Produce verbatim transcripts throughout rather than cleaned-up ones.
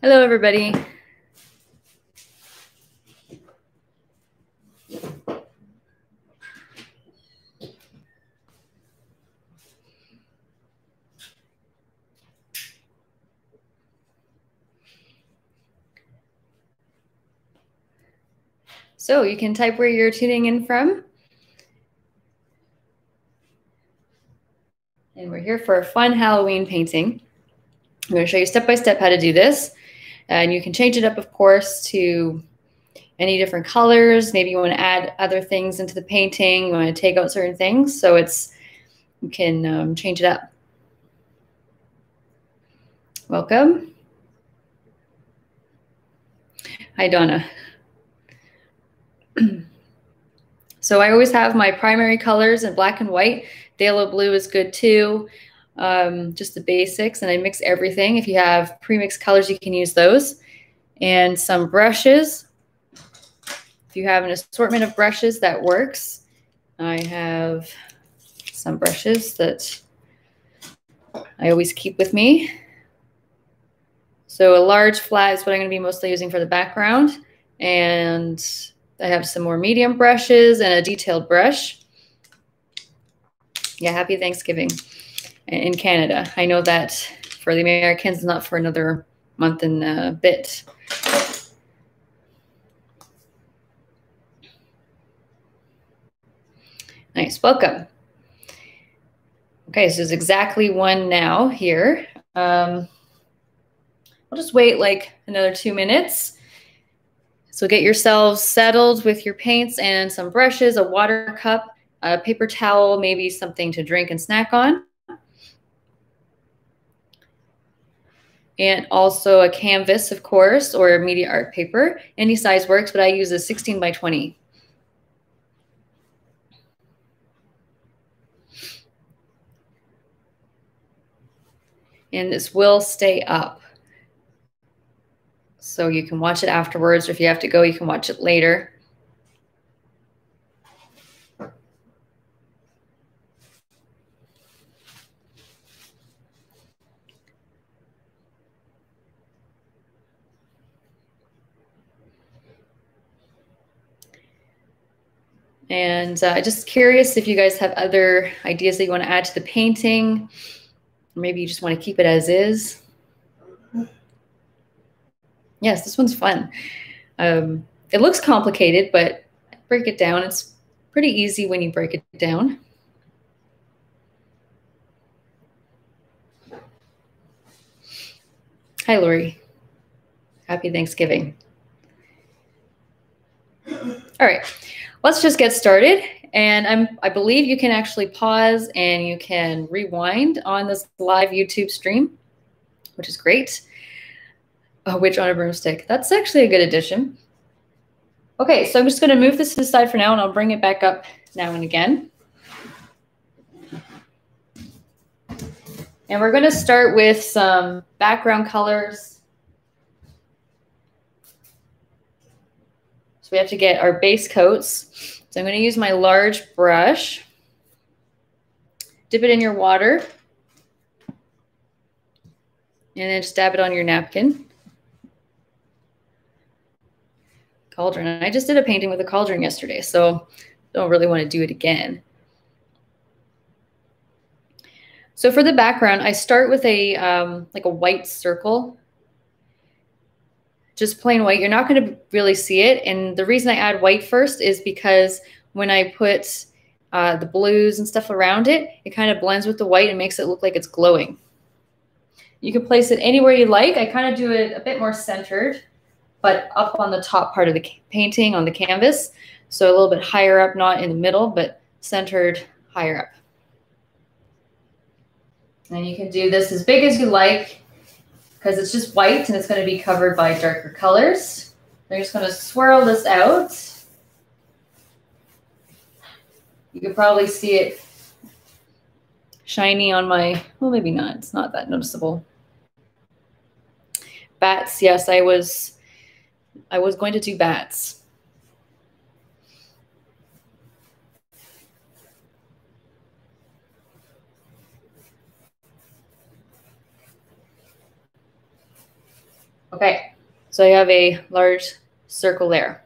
Hello, everybody. So you can type where you're tuning in from. And we're here for a fun Halloween painting. I'm going to show you step-by-step how to do this. And you can change it up, of course, to any different colors. Maybe you want to add other things into the painting. You want to take out certain things. So it's, you can um, change it up. Welcome. Hi, Donna. So I always have my primary colors in black and white. Dalo blue is good too. Um, just the basics, and I mix everything. If you have pre-mixed colors, you can use those. And some brushes. If you have an assortment of brushes, that works. I have some brushes that I always keep with me. So a large flat is what I'm going to be mostly using for the background. And I have some more medium brushes and a detailed brush. Yeah, happy Thanksgiving. In Canada. I know that for the Americans, not for another month and a bit. Nice, welcome. Okay, so there's exactly one now here. Um, I'll just wait like another two minutes. So get yourselves settled with your paints and some brushes, a water cup, a paper towel, maybe something to drink and snack on. And also a canvas, of course, or media art paper. Any size works, but I use a sixteen by twenty. And this will stay up. So you can watch it afterwards, or if you have to go, you can watch it later. And uh, just curious if you guys have other ideas that you want to add to the painting, or maybe you just want to keep it as is. Yes, this one's fun. Um, it looks complicated, but break it down. It's pretty easy when you break it down. Hi, Lori. Happy Thanksgiving. All right. Let's just get started, and I'm, I believe you can actually pause and you can rewind on this live YouTube stream, which is great. A witch on a broomstick. That's actually a good addition. Okay, so I'm just going to move this to the side for now, and I'll bring it back up now and again. And we're going to start with some background colors. So we have to get our base coats. So I'm going to use my large brush. Dip it in your water. And then just dab it on your napkin. Cauldron. I just did a painting with a cauldron yesterday, so don't really want to do it again. So for the background, I start with a um, like a white circle. Just plain white. You're not going to really see it. And the reason I add white first is because when I put uh, the blues and stuff around it, it kind of blends with the white and makes it look like it's glowing. You can place it anywhere you like. I kind of do it a bit more centered, but up on the top part of the painting on the canvas. So a little bit higher up, not in the middle, but centered higher up. And you can do this as big as you like, because it's just white and it's going to be covered by darker colors. I'm just going to swirl this out. You can probably see it shiny on my, well, maybe not. It's not that noticeable. Bats, yes, I was, I was going to do bats. Okay, so you have a large circle there.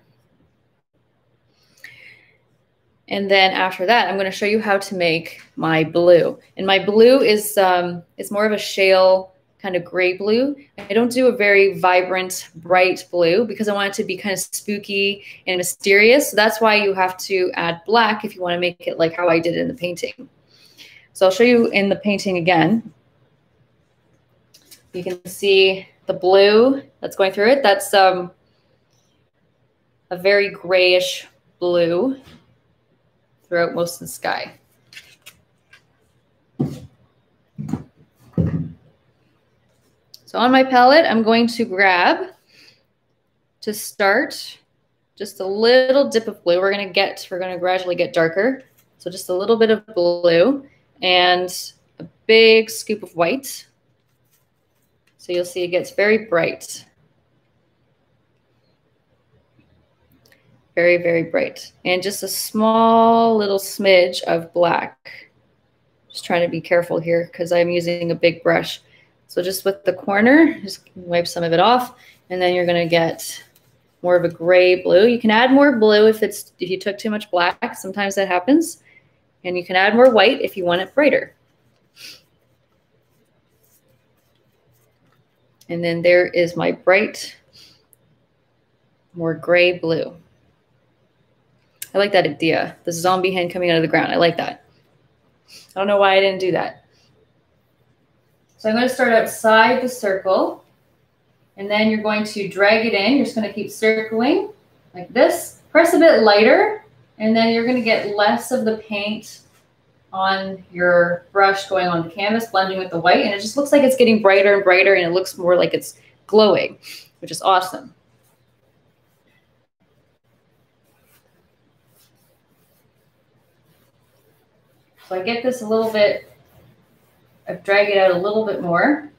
And then after that, I'm going to show you how to make my blue. And my blue is um, it's more of a shale kind of gray blue. I don't do a very vibrant, bright blue because I want it to be kind of spooky and mysterious. So that's why you have to add black if you want to make it like how I did in the painting. So I'll show you in the painting again. You can see the blue that's going through it. That's um, a very grayish blue throughout most of the sky. So on my palette, I'm going to grab, to start, just a little dip of blue. We're gonna get, we're gonna gradually get darker. So just a little bit of blue and a big scoop of white. So you'll see it gets very bright. Very, very bright. And just a small little smidge of black. Just trying to be careful here because I'm using a big brush. So just with the corner, just wipe some of it off, and then you're gonna get more of a gray blue. You can add more blue if it's if you took too much black. Sometimes that happens. And you can add more white if you want it brighter. And then there is my bright, more gray blue. I like that idea. The zombie hand coming out of the ground. I like that. I don't know why I didn't do that. So I'm going to start outside the circle. And then you're going to drag it in. You're just going to keep circling like this. Press a bit lighter. And then you're going to get less of the paint on your brush going on the canvas, blending with the white. And it just looks like it's getting brighter and brighter. And it looks more like it's glowing, which is awesome. So I get this a little bit, I drag it out a little bit more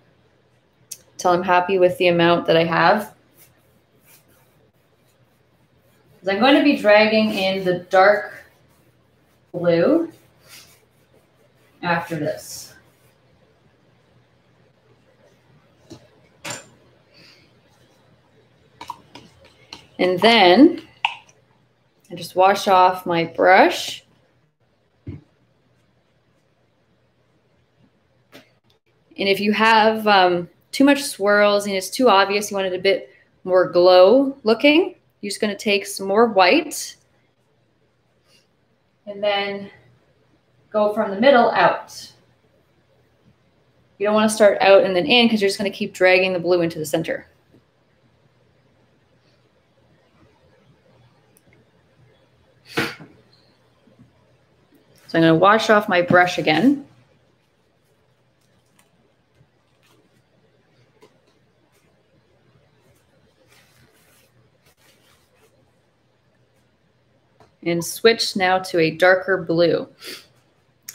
until I'm happy with the amount that I have. Because I'm going to be dragging in the dark blue after this. And then I just wash off my brush. And if you have um, too much swirls and it's too obvious, you want it a bit more glow looking, you're just going to take some more white and then go from the middle out. You don't want to start out and then in because you're just going to keep dragging the blue into the center. So I'm going to wash off my brush again. And switch now to a darker blue.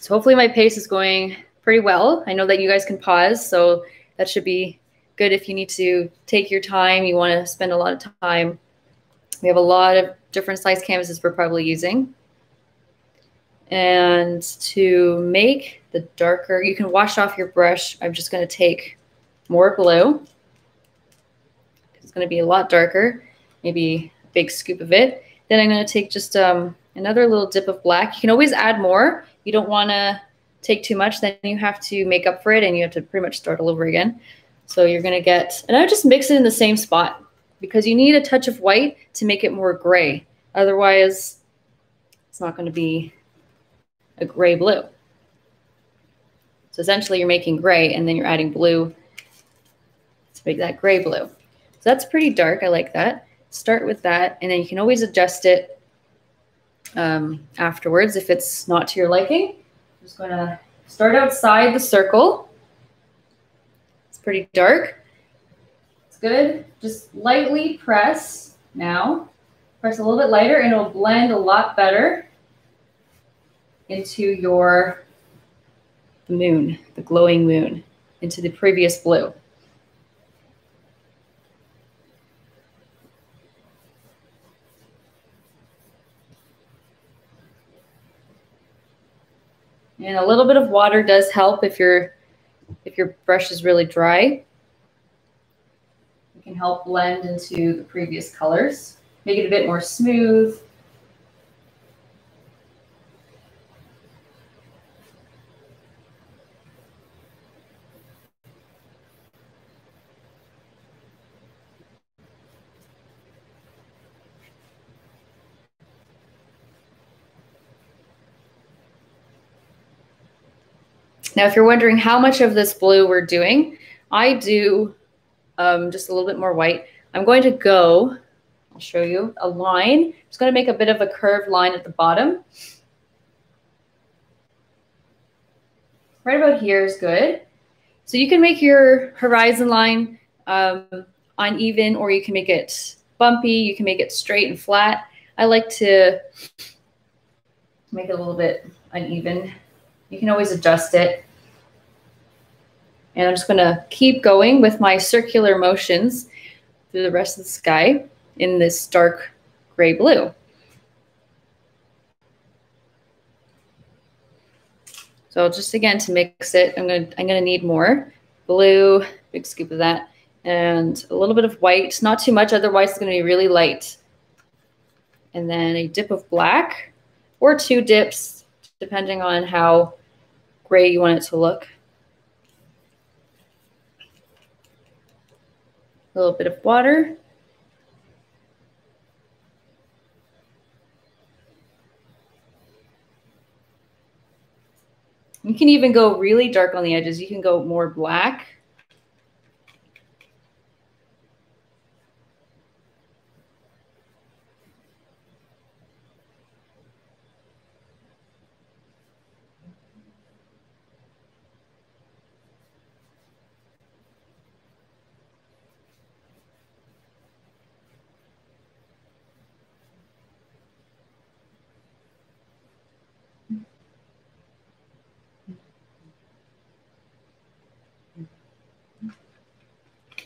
So hopefully my pace is going pretty well. I know that you guys can pause, so that should be good if you need to take your time. You want to spend a lot of time. We have a lot of different size canvases we're probably using. And to make the darker, you can wash off your brush. I'm just going to take more blue. It's going to be a lot darker, maybe a big scoop of it. Then I'm going to take just um, another little dip of black. You can always add more. You don't want to take too much. Then you have to make up for it, and you have to pretty much start all over again. So you're going to get, and I would just mix it in the same spot because you need a touch of white to make it more gray. Otherwise, it's not going to be a gray blue. So essentially, you're making gray, and then you're adding blue to make that gray blue. So that's pretty dark. I like that. Start with that, and then you can always adjust it um, afterwards if it's not to your liking. I'm just going to start outside the circle. It's pretty dark. It's good. Just lightly press now. Press a little bit lighter, and it'll blend a lot better into your moon, the glowing moon, into the previous blue. And a little bit of water does help if your if your brush is really dry. You can help blend into the previous colors, make it a bit more smooth. Now, if you're wondering how much of this blue we're doing, I do um, just a little bit more white. I'm going to go, I'll show you a line. I'm just going to make a bit of a curved line at the bottom. Right about here is good. So you can make your horizon line um, uneven, or you can make it bumpy. You can make it straight and flat. I like to make it a little bit uneven. You can always adjust it. And I'm just going to keep going with my circular motions through the rest of the sky in this dark gray blue. So just again to mix it, I'm going to, I'm going to need more blue, big scoop of that, and a little bit of white, not too much, otherwise it's going to be really light. And then a dip of black, or two dips, depending on how gray you want it to look. A little bit of water. You can even go really dark on the edges. You can go more black.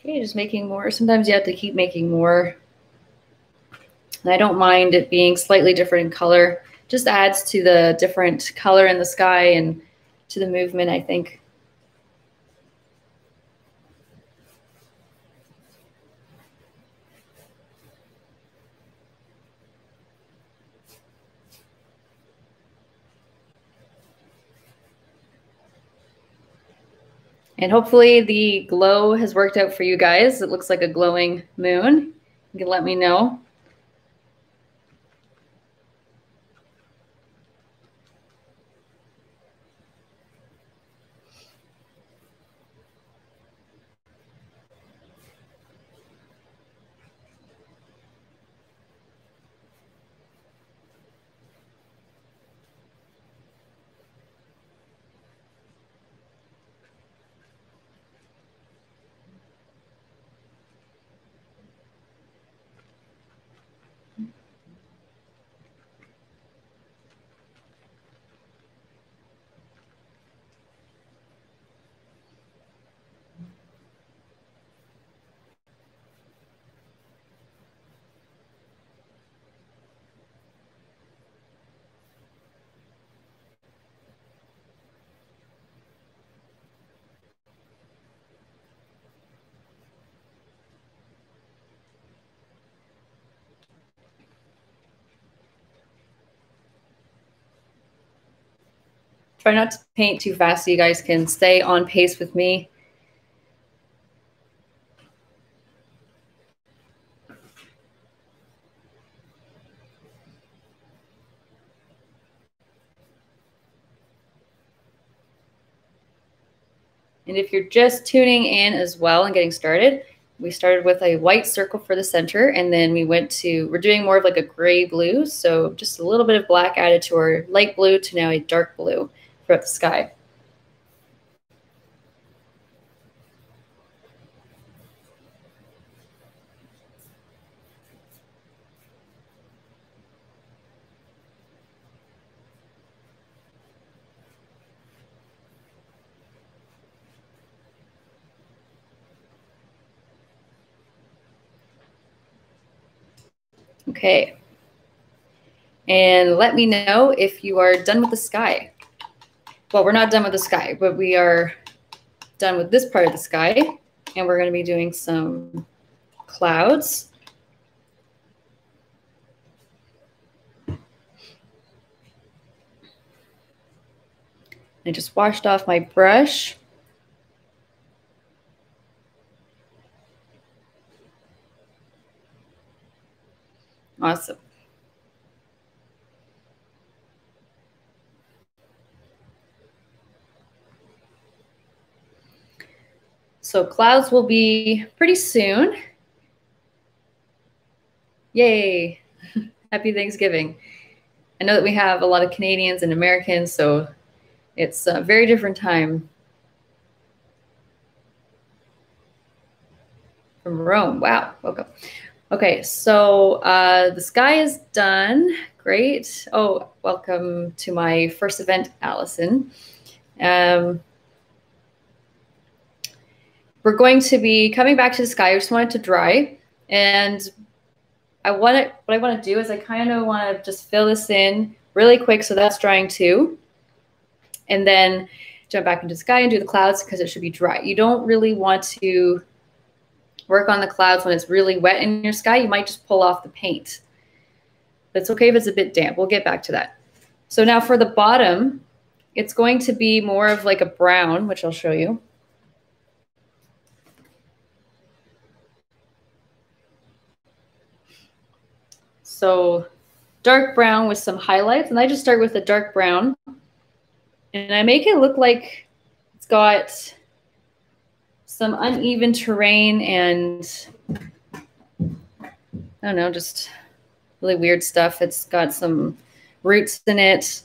Okay, just making more. Sometimes you have to keep making more. And I don't mind it being slightly different in color. Just adds to the different color in the sky and to the movement, I think. And hopefully the glow has worked out for you guys. It looks like a glowing moon. You can let me know. Try not to paint too fast so you guys can stay on pace with me. And if you're just tuning in as well and getting started, we started with a white circle for the center, and then we went to, we're doing more of like a gray blue. So just a little bit of black added to our light blue to now a dark blue throughout the sky. Okay. And let me know if you are done with the sky. Well, we're not done with the sky, but we are done with this part of the sky, and we're going to be doing some clouds. I just washed off my brush. Awesome. So clouds will be pretty soon. Yay. Happy Thanksgiving. I know that we have a lot of Canadians and Americans, so it's a very different time from Rome. Wow, woke up. Okay, so uh, the sky is done. Great. Oh, welcome to my first event, Allison. Um, we're going to be coming back to the sky. I just want it to dry. And I want it, what I want to do is I kind of want to just fill this in really quick so that's drying too. And then jump back into the sky and do the clouds because it should be dry. You don't really want to work on the clouds when it's really wet in your sky. You might just pull off the paint. But it's okay if it's a bit damp. We'll get back to that. So now for the bottom, it's going to be more of like a brown, which I'll show you. So dark brown with some highlights. And I just start with a dark brown. And I make it look like it's got some uneven terrain and, I don't know, just really weird stuff. It's got some roots in it.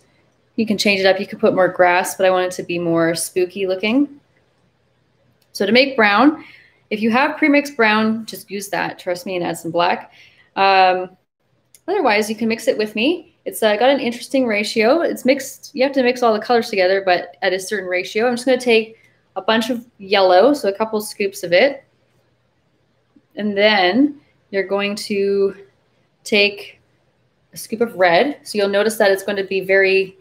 You can change it up. You could put more grass, but I want it to be more spooky looking. So to make brown, if you have premixed brown, just use that. Trust me, and add some black. Um, otherwise, you can mix it with me. It's uh, got an interesting ratio. It's mixed. You have to mix all the colors together, but at a certain ratio. I'm just going to take a bunch of yellow, so a couple scoops of it. And then you're going to take a scoop of red. So you'll notice that it's going to be very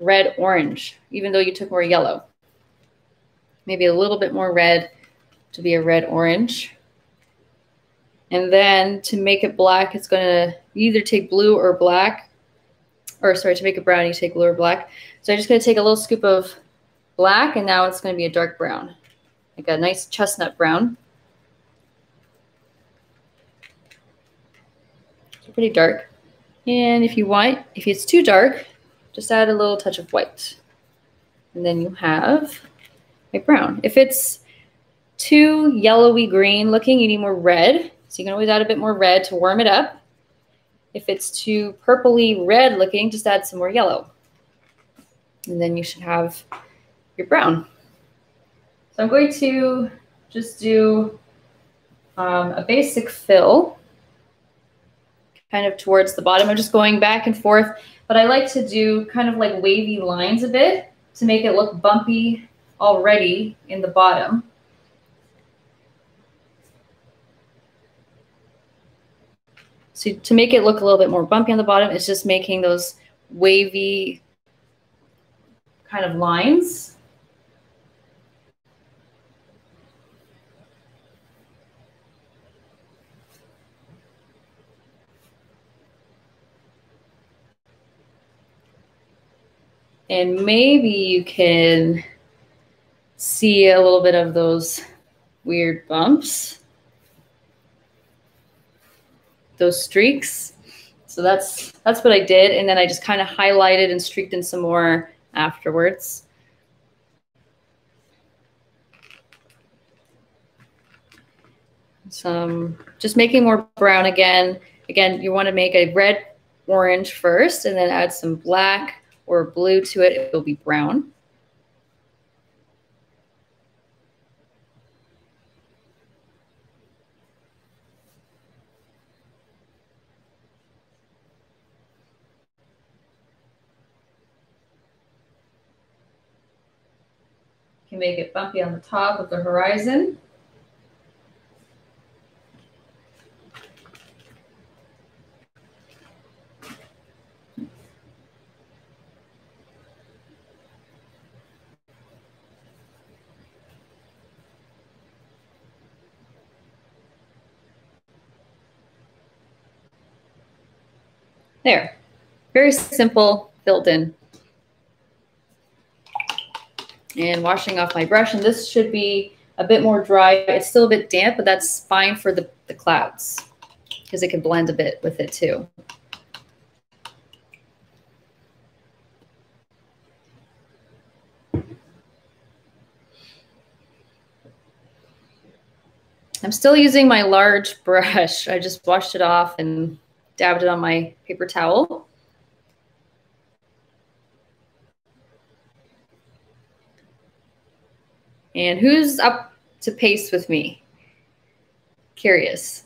red-orange, even though you took more yellow. Maybe a little bit more red to be a red-orange. And then to make it black, it's going to either take blue or black. Or sorry, to make it brown, you take blue or black. So I'm just going to take a little scoop of black, and now it's going to be a dark brown, like a nice chestnut brown. So pretty dark. And if you want, if it's too dark, just add a little touch of white. And then you have a brown. If it's too yellowy green looking, you need more red. So you can always add a bit more red to warm it up. If it's too purpley red looking, just add some more yellow. And then you should have your brown. So I'm going to just do um, a basic fill kind of towards the bottom. I'm just going back and forth, but I like to do kind of like wavy lines a bit to make it look bumpy already in the bottom. So to make it look a little bit more bumpy on the bottom, it's just making those wavy kind of lines. And maybe you can see a little bit of those weird bumps, those streaks. So that's that's what I did, and then I just kind of highlighted and streaked in some more afterwards. So just making more brown again. Again, you want to make a red orange first and then add some black or blue to it. It will be brown. Make it bumpy on the top of the horizon. There, very simple, filled in. And washing off my brush, and this should be a bit more dry. It's still a bit damp, but that's fine for the, the clouds because it can blend a bit with it too. I'm still using my large brush. I just washed it off and dabbed it on my paper towel. And who's up to pace with me? Curious.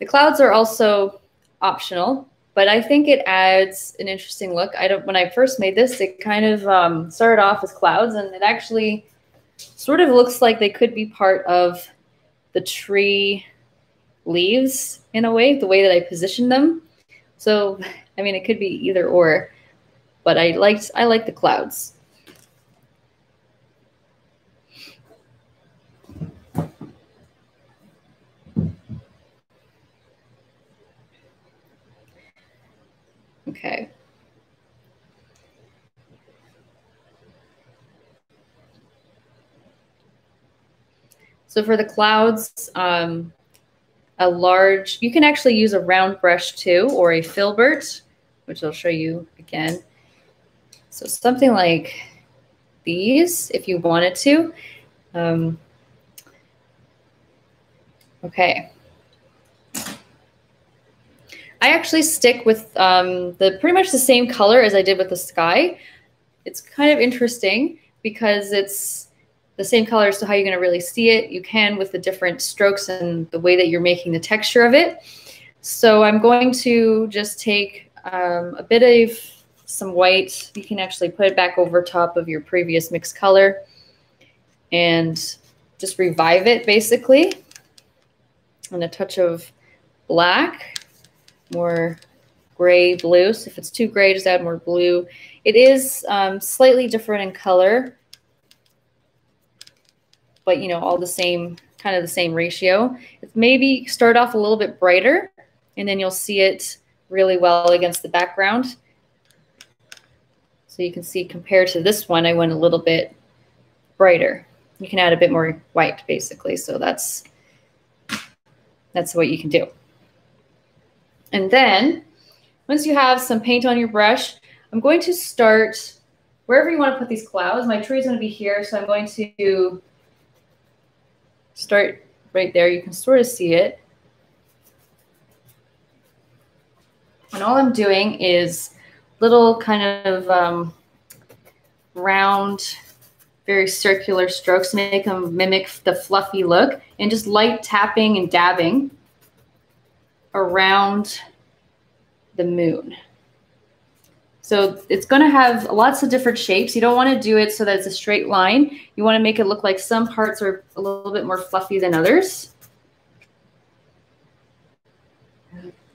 The clouds are also optional, but I think it adds an interesting look. I don't, when I first made this, it kind of um, started off as clouds, and it actually sort of looks like they could be part of the tree leaves in a way, the way that I positioned them. So, I mean, it could be either or, but I liked, I like the clouds. Okay. So for the clouds, um, a large, you can actually use a round brush too, or a filbert, which I'll show you again. So something like these, if you wanted to. Um, okay. I actually stick with um, the pretty much the same color as I did with the sky. It's kind of interesting because it's the same color, so how you're gonna really see it. You can with the different strokes and the way that you're making the texture of it. So I'm going to just take um, a bit of some white. You can actually put it back over top of your previous mixed color and just revive it basically. And a touch of black. More gray blue. So if it's too gray, just add more blue. It is um, slightly different in color, but you know, all the same, kind of the same ratio. It's maybe start off a little bit brighter and then you'll see it really well against the background. So you can see compared to this one, I went a little bit brighter. You can add a bit more white basically. So that's, that's what you can do. And then once you have some paint on your brush, I'm going to start wherever you want to put these clouds. My tree is going to be here, so I'm going to start right there. You can sort of see it. And all I'm doing is little kind of um, round, very circular strokes to make them mimic the fluffy look, and just light tapping and dabbing around the moon. So it's going to have lots of different shapes. You don't want to do it so that it's a straight line. You want to make it look like some parts are a little bit more fluffy than others.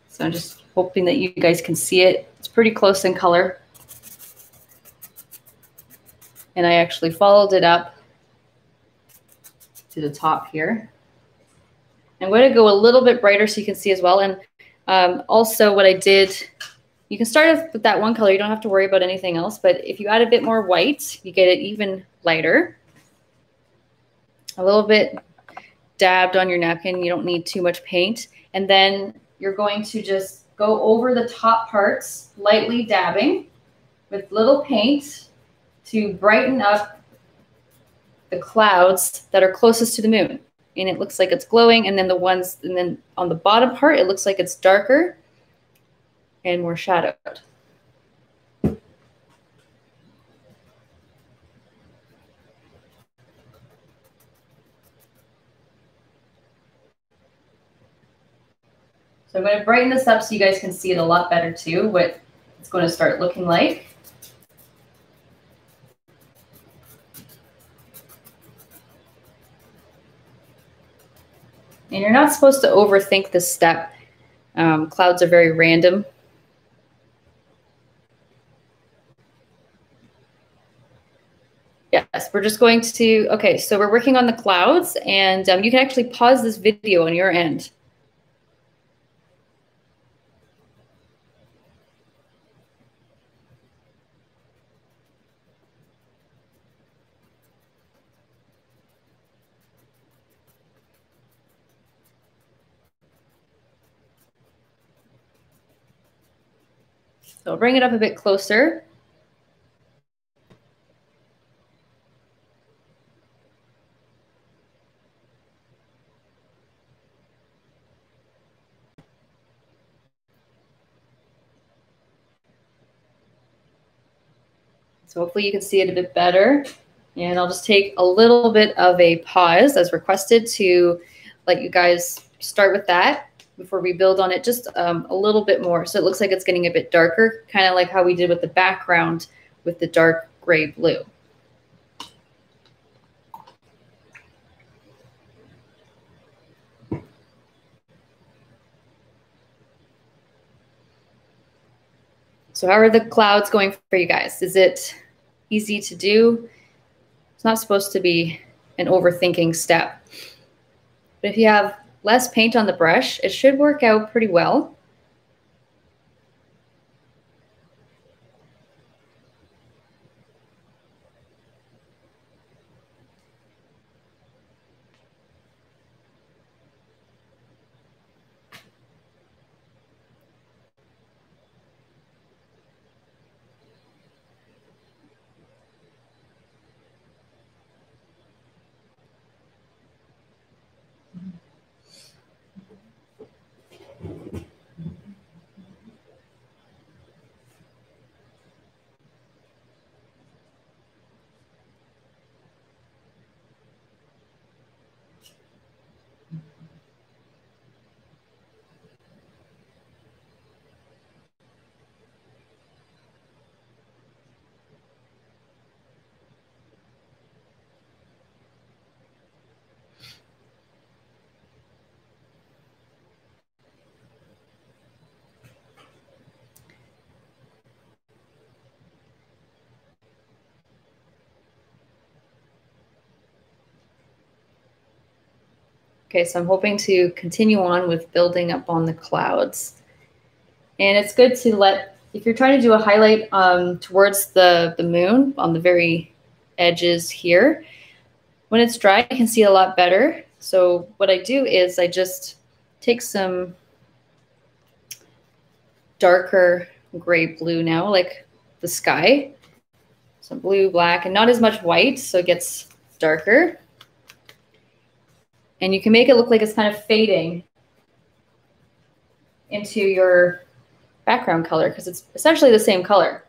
So I'm just hoping that you guys can see it. It's pretty close in color. And I actually followed it up to the top here. I'm going to go a little bit brighter so you can see as well. And um, also what I did, you can start off with that one color. You don't have to worry about anything else. But if you add a bit more white, you get it even lighter. A little bit dabbed on your napkin. You don't need too much paint. And then you're going to just go over the top parts, lightly dabbing with little paint to brighten up the clouds that are closest to the moon. And it looks like it's glowing, and then the ones, and then on the bottom part, it looks like it's darker and more shadowed. So I'm going to brighten this up so you guys can see it a lot better too, what it's going to start looking like. And you're not supposed to overthink this step. Um, clouds are very random. Yeah, Yes, we're just going to, okay, so we're working on the clouds, and um, you can actually pause this video on your end. So I'll bring it up a bit closer. So hopefully you can see it a bit better. And I'll just take a little bit of a pause as requested to let you guys start with that before we build on it just um, a little bit more. So it looks like it's getting a bit darker, kind of like how we did with the background with the dark gray blue. So how are the clouds going for you guys? Is it easy to do? It's not supposed to be an overthinking step. But if you have less paint on the brush, it should work out pretty well. Okay, so I'm hoping to continue on with building up on the clouds. And it's good to let, if you're trying to do a highlight um, towards the, the moon on the very edges here, when it's dry, I can see a lot better. So what I do is I just take some darker gray blue now, like the sky. Some blue, black, and not as much white, so it gets darker. And you can make it look like it's kind of fading into your background color because it's essentially the same color.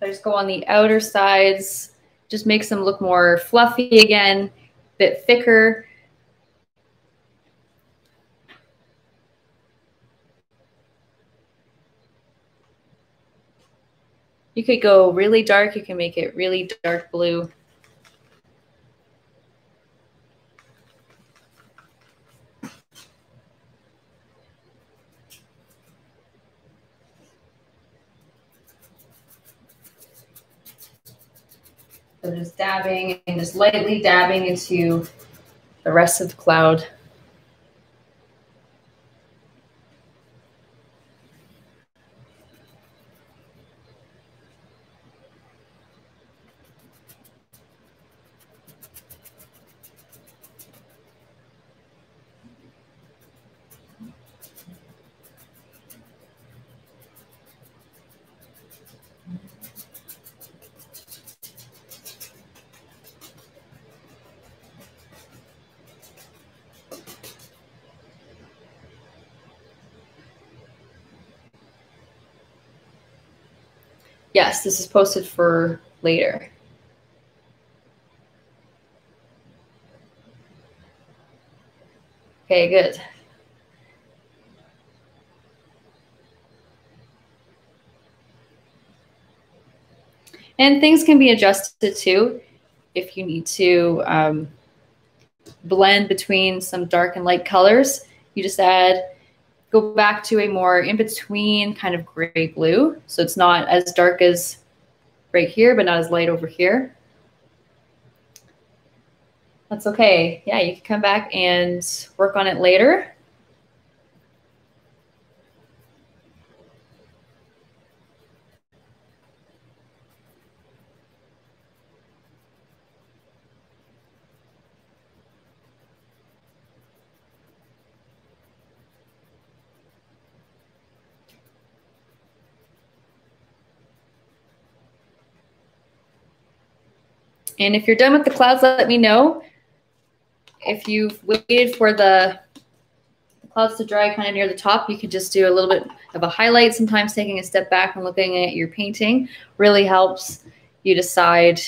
I just go on the outer sides, just makes them look more fluffy again, a bit thicker. You could go really dark, you can make it really dark blue. So just dabbing and just lightly dabbing into the rest of the cloud. Yes, this is posted for later. Okay, good. And things can be adjusted too if you need to um, blend between some dark and light colors. You just add go back to a more in-between kind of gray blue. So it's not as dark as right here, but not as light over here. That's okay. Yeah, you can come back and work on it later. And if you're done with the clouds, let me know. If you've waited for the clouds to dry kind of near the top, you can just do a little bit of a highlight. Sometimes taking a step back and looking at your painting really helps you decide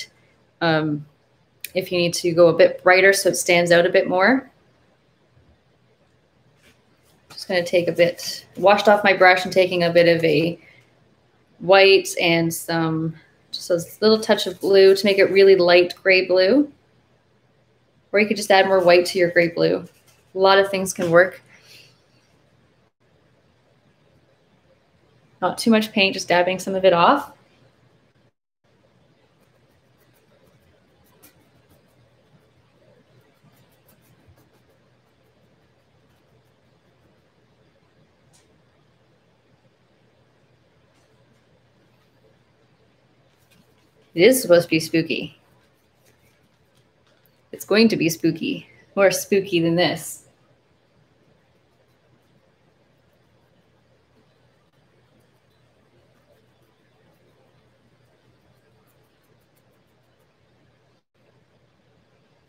um, if you need to go a bit brighter so it stands out a bit more. Just going to take a bit, washed off my brush and taking a bit of a white and some just a little touch of blue to make it really light gray blue. Or you could just add more white to your gray blue. A lot of things can work. Not too much paint, just dabbing some of it off. It is supposed to be spooky. It's going to be spooky, more spooky than this.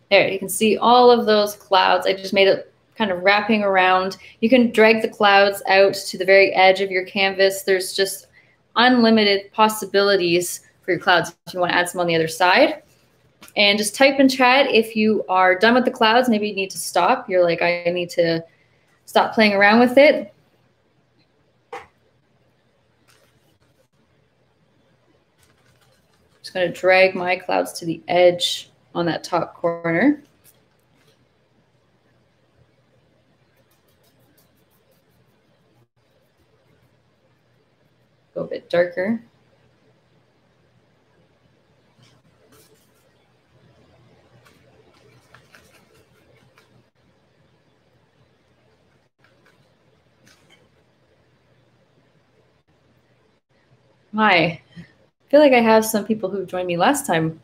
There, you can see all of those clouds. I just made it kind of wrapping around. You can drag the clouds out to the very edge of your canvas. There's just unlimited possibilities for your clouds if you want to add some on the other side. And just type in chat if you are done with the clouds. Maybe you need to stop. You're like, I need to stop playing around with it. I'm just going to drag my clouds to the edge on that top corner. Go a bit darker. Hi, I feel like I have some people who joined me last time.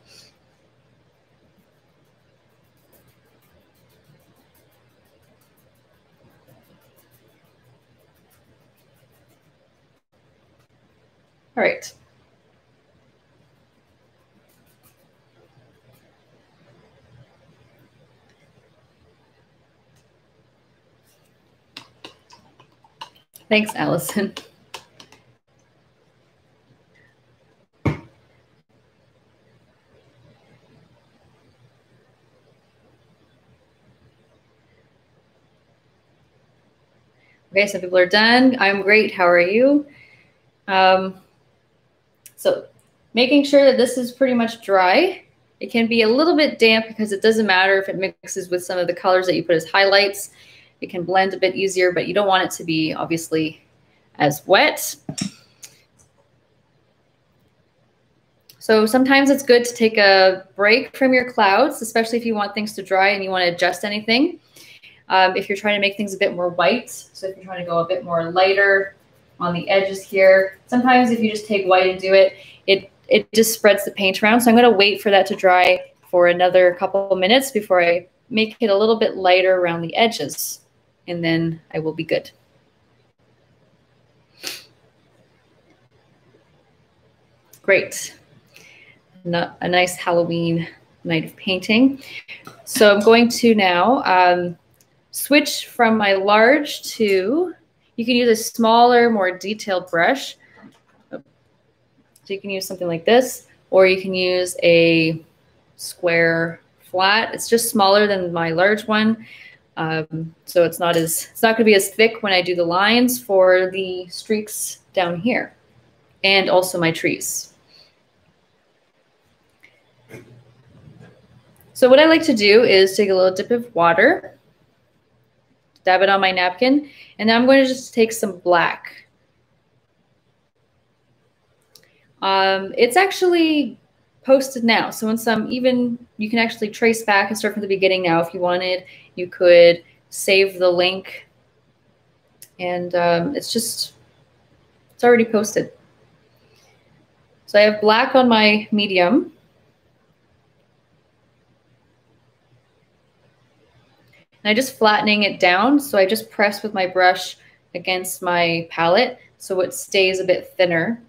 All right. Thanks, Allison. Okay, some people are done. I'm great. How are you? Um, so making sure that this is pretty much dry. It can be a little bit damp because it doesn't matter if it mixes with some of the colors that you put as highlights. It can blend a bit easier, but you don't want it to be obviously as wet. So sometimes it's good to take a break from your clouds, especially if you want things to dry and you want to adjust anything. Um, if you're trying to make things a bit more white, so if you're trying to go a bit more lighter on the edges here, sometimes if you just take white and do it, it, it just spreads the paint around. So I'm going to wait for that to dry for another couple of minutes before I make it a little bit lighter around the edges, and then I will be good. Great. Not a nice Halloween night of painting. So I'm going to now... Um, switch from my large to, you can use a smaller, more detailed brush. So you can use something like this, or you can use a square flat. It's just smaller than my large one. Um, so it's not as, it's not gonna be as thick when I do the lines for the streaks down here and also my trees. So what I like to do is take a little dip of water dab it on my napkin. And now I'm going to just take some black. Um, it's actually posted now. So once I'm even, you can actually trace back and start from the beginning now if you wanted. You could save the link. And um, it's just, it's already posted. So I have black on my medium. And I'm just flattening it down. So I just press with my brush against my palette so it stays a bit thinner.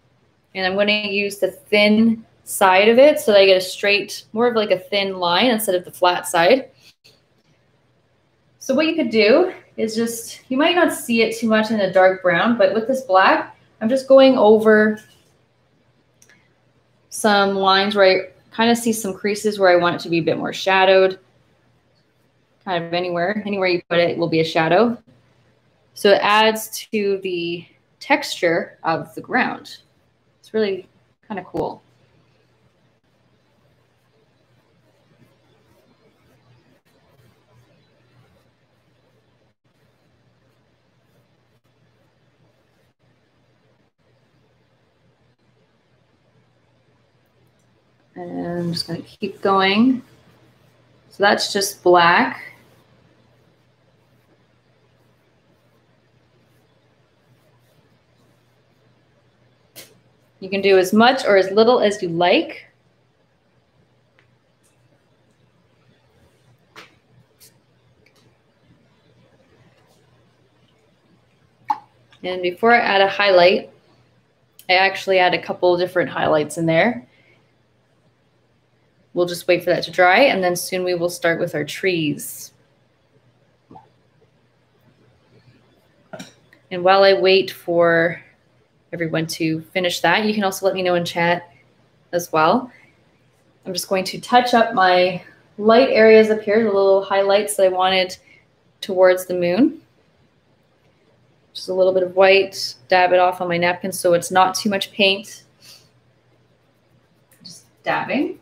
And I'm going to use the thin side of it so that I get a straight, more of like a thin line instead of the flat side. So what you could do is just, you might not see it too much in a dark brown, but with this black, I'm just going over some lines where I kind of see some creases where I want it to be a bit more shadowed. Kind of anywhere, anywhere you put it will be a shadow. So it adds to the texture of the ground. It's really kind of cool. And I'm just going to keep going. So that's just black. You can do as much or as little as you like. And before I add a highlight, I actually add a couple different highlights in there. We'll just wait for that to dry, and then soon we will start with our trees. And while I wait for everyone to finish that, you can also let me know in chat as well. I'm just going to touch up my light areas up here, the little highlights that I wanted towards the moon. Just a little bit of white, dab it off on my napkin so it's not too much paint. Just dabbing.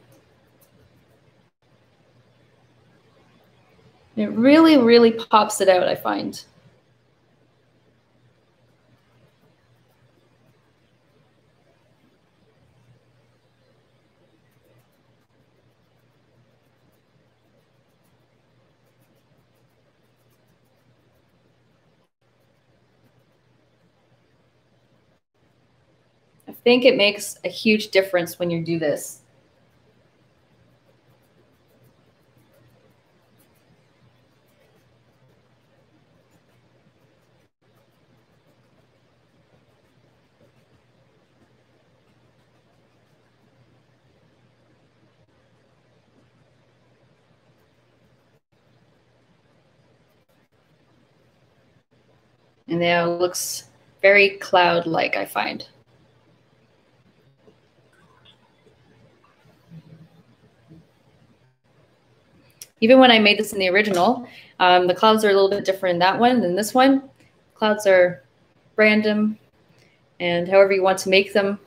It really, really pops it out, I find. I think it makes a huge difference when you do this. And now it looks very cloud-like, I find. Even when I made this in the original, um, the clouds are a little bit different in that one than this one. Clouds are random and however you want to make them.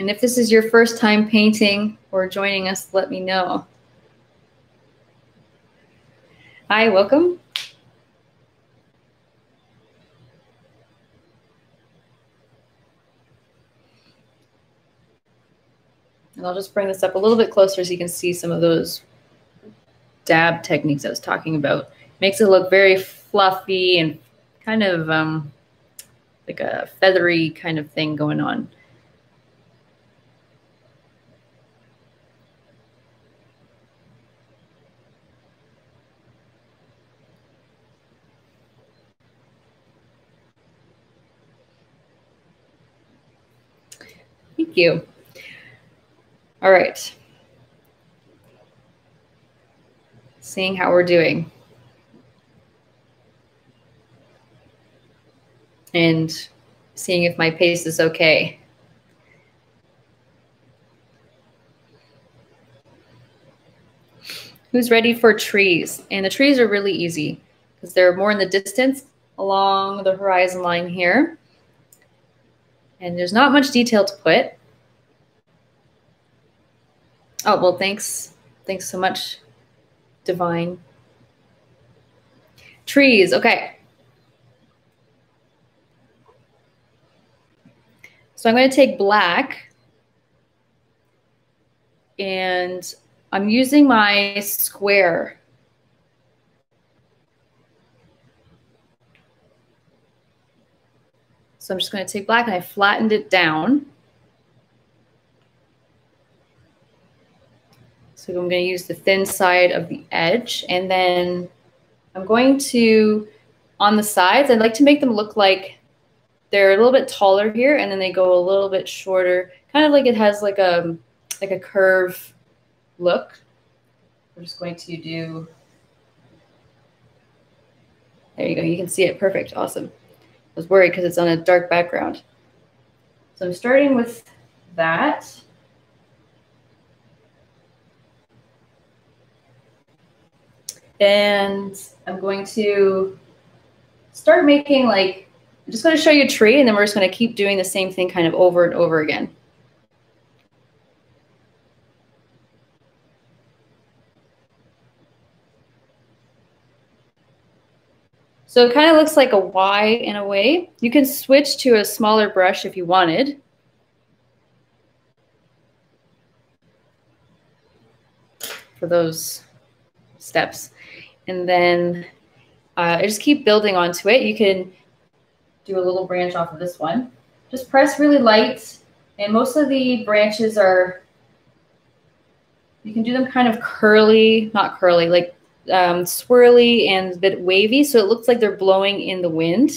And if this is your first time painting or joining us, let me know. Hi, welcome. And I'll just bring this up a little bit closer so you can see some of those dab techniques I was talking about. Makes it look very fluffy and kind of um, like a feathery kind of thing going on. Thank you. All right. Seeing how we're doing. And seeing if my pace is okay. Who's ready for trees? And the trees are really easy because they're more in the distance along the horizon line here. And there's not much detail to put. Oh, well, thanks. Thanks so much, Divine. Trees, okay. So I'm going to take black and I'm using my square. So I'm just going to take black and I flattened it down. So I'm going to use the thin side of the edge. And then I'm going to, on the sides, I'd like to make them look like they're a little bit taller here and then they go a little bit shorter, kind of like it has like a, like a curve look. We're just going to do, there you go, you can see it, perfect, awesome. I was worried because it's on a dark background. So I'm starting with that. And I'm going to start making like, I'm just going to show you a tree, and then we're just going to keep doing the same thing kind of over and over again. So it kind of looks like a Y in a way. You can switch to a smaller brush if you wanted. For those steps. And then uh, I just keep building onto it. You can do a little branch off of this one. Just press really light, and most of the branches are, you can do them kind of curly, not curly, like um, swirly and a bit wavy, so it looks like they're blowing in the wind.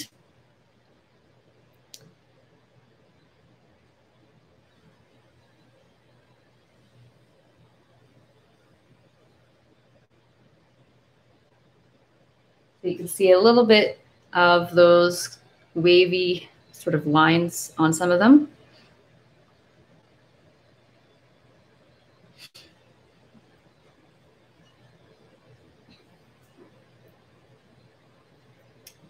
So you can see a little bit of those wavy sort of lines on some of them.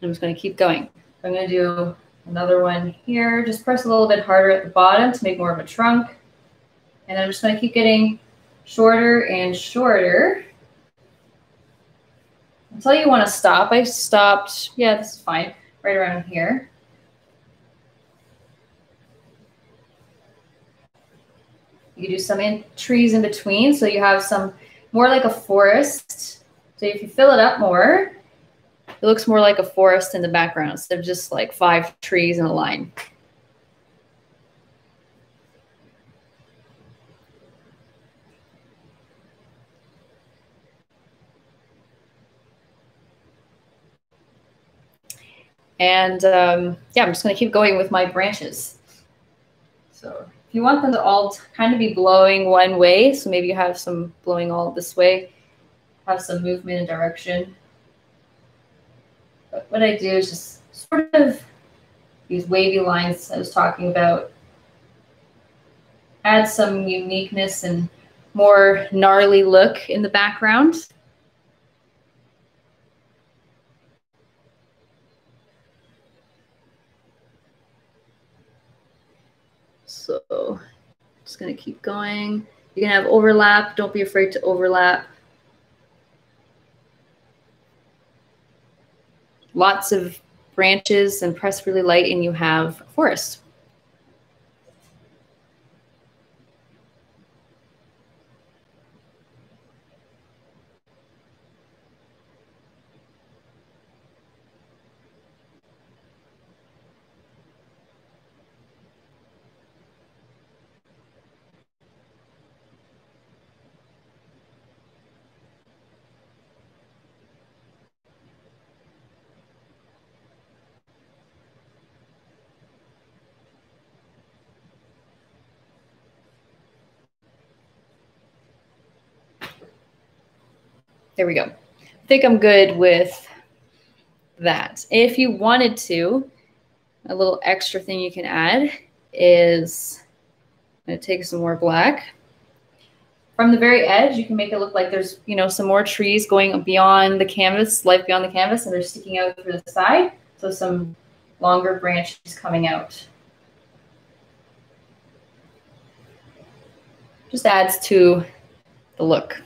I'm just going to keep going. I'm going to do another one here. Just press a little bit harder at the bottom to make more of a trunk. And I'm just going to keep getting shorter and shorter until you want to stop. I stopped. Yeah, this is fine. Right around here. You can do some in trees in between, so you have some more like a forest. So if you fill it up more, it looks more like a forest in the background instead of just like five trees in a line. And um, yeah, I'm just going to keep going with my branches. So if you want them to all kind of be blowing one way, so maybe you have some blowing all this way, have some movement and direction. But what I do is just sort of these wavy lines I was talking about, add some uniqueness and more gnarly look in the background. So I'm just going to keep going. You can have overlap. Don't be afraid to overlap. Lots of branches and press really light and you have a forest. There we go. I think I'm good with that. If you wanted to, a little extra thing you can add is, I'm going to take some more black. From the very edge, you can make it look like there's, you know, some more trees going beyond the canvas, life beyond the canvas, and they're sticking out through the side. So some longer branches coming out. Just adds to the look.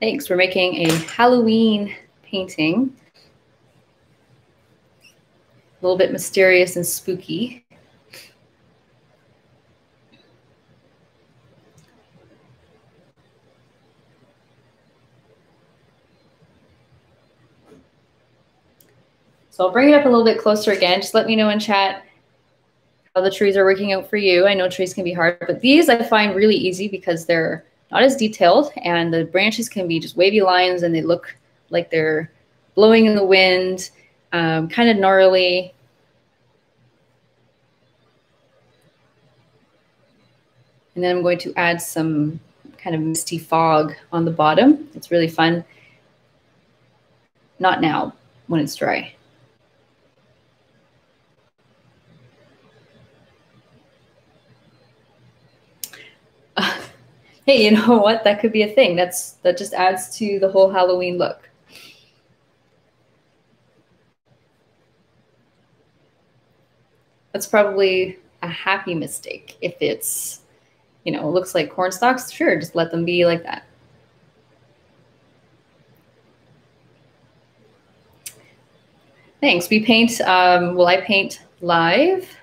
Thanks, we're making a Halloween painting. A little bit mysterious and spooky. So I'll bring it up a little bit closer again. Just let me know in chat how the trees are working out for you. I know trees can be hard, but these I find really easy because they're not as detailed, and the branches can be just wavy lines and they look like they're blowing in the wind, um, kind of gnarly. And then I'm going to add some kind of misty fog on the bottom. It's really fun. Not now, when it's dry. Hey, you know what? That could be a thing. That's that just adds to the whole Halloween look. That's probably a happy mistake. If it's, you know, looks like corn stalks, sure, just let them be like that. Thanks. We paint, um, well, I paint live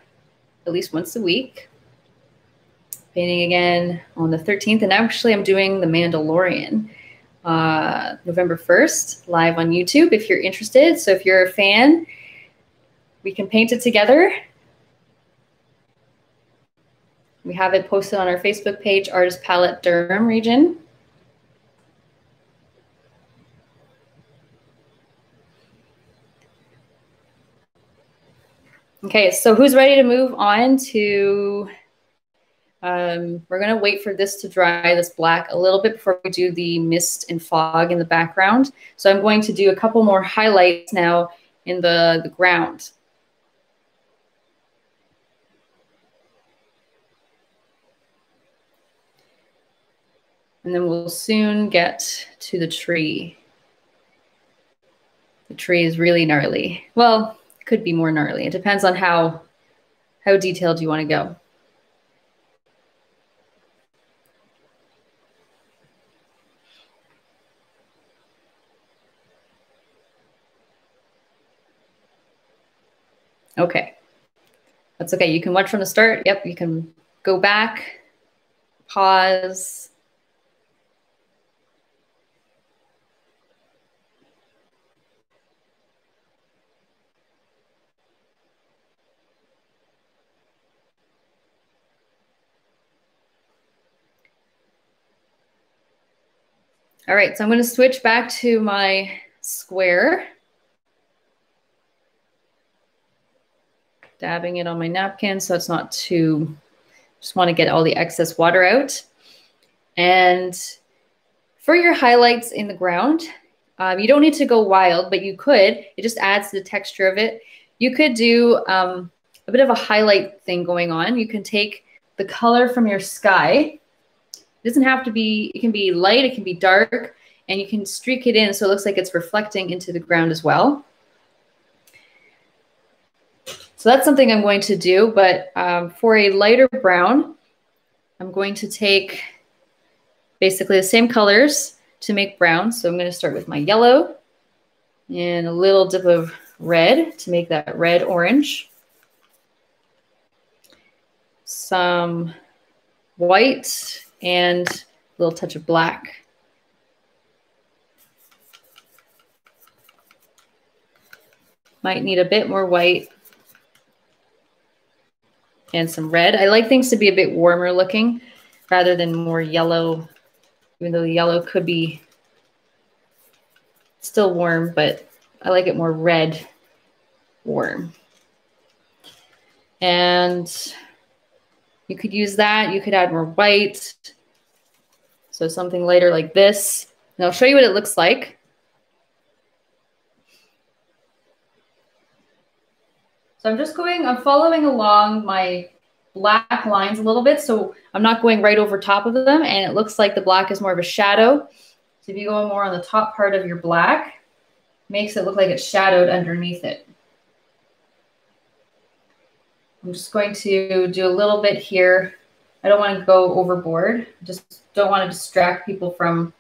at least once a week. Painting again on the thirteenth, and actually I'm doing The Mandalorian uh, November first live on YouTube if you're interested. So if you're a fan, we can paint it together. We have it posted on our Facebook page, Artist's Palette Durham Region. Okay, so who's ready to move on to... Um, we're going to wait for this to dry, this black, a little bit before we do the mist and fog in the background. So I'm going to do a couple more highlights now in the, the ground. And then we'll soon get to the tree. The tree is really gnarly. Well, it could be more gnarly. It depends on how, how detailed you want to go. Okay, that's okay. You can watch from the start. Yep, you can go back, pause. All right, so I'm going to switch back to my square. Dabbing it on my napkin so it's not too, just want to get all the excess water out. And for your highlights in the ground, um, you don't need to go wild, but you could. It just adds to the texture of it. You could do um, a bit of a highlight thing going on. You can take the color from your sky. It doesn't have to be, it can be light, it can be dark, and you can streak it in so it looks like it's reflecting into the ground as well. So that's something I'm going to do, but um, for a lighter brown, I'm going to take basically the same colors to make brown. So I'm going to start with my yellow and a little dip of red to make that red orange. Some white and a little touch of black. Might need a bit more white. And some red. I like things to be a bit warmer looking rather than more yellow, even though the yellow could be still warm, but I like it more red warm. And you could use that. You could add more white. So something lighter like this. And I'll show you what it looks like. So I'm just going, I'm following along my black lines a little bit, so I'm not going right over top of them, and it looks like the black is more of a shadow. So if you go more on the top part of your black, makes it look like it's shadowed underneath it. I'm just going to do a little bit here. I don't want to go overboard. I just don't want to distract people from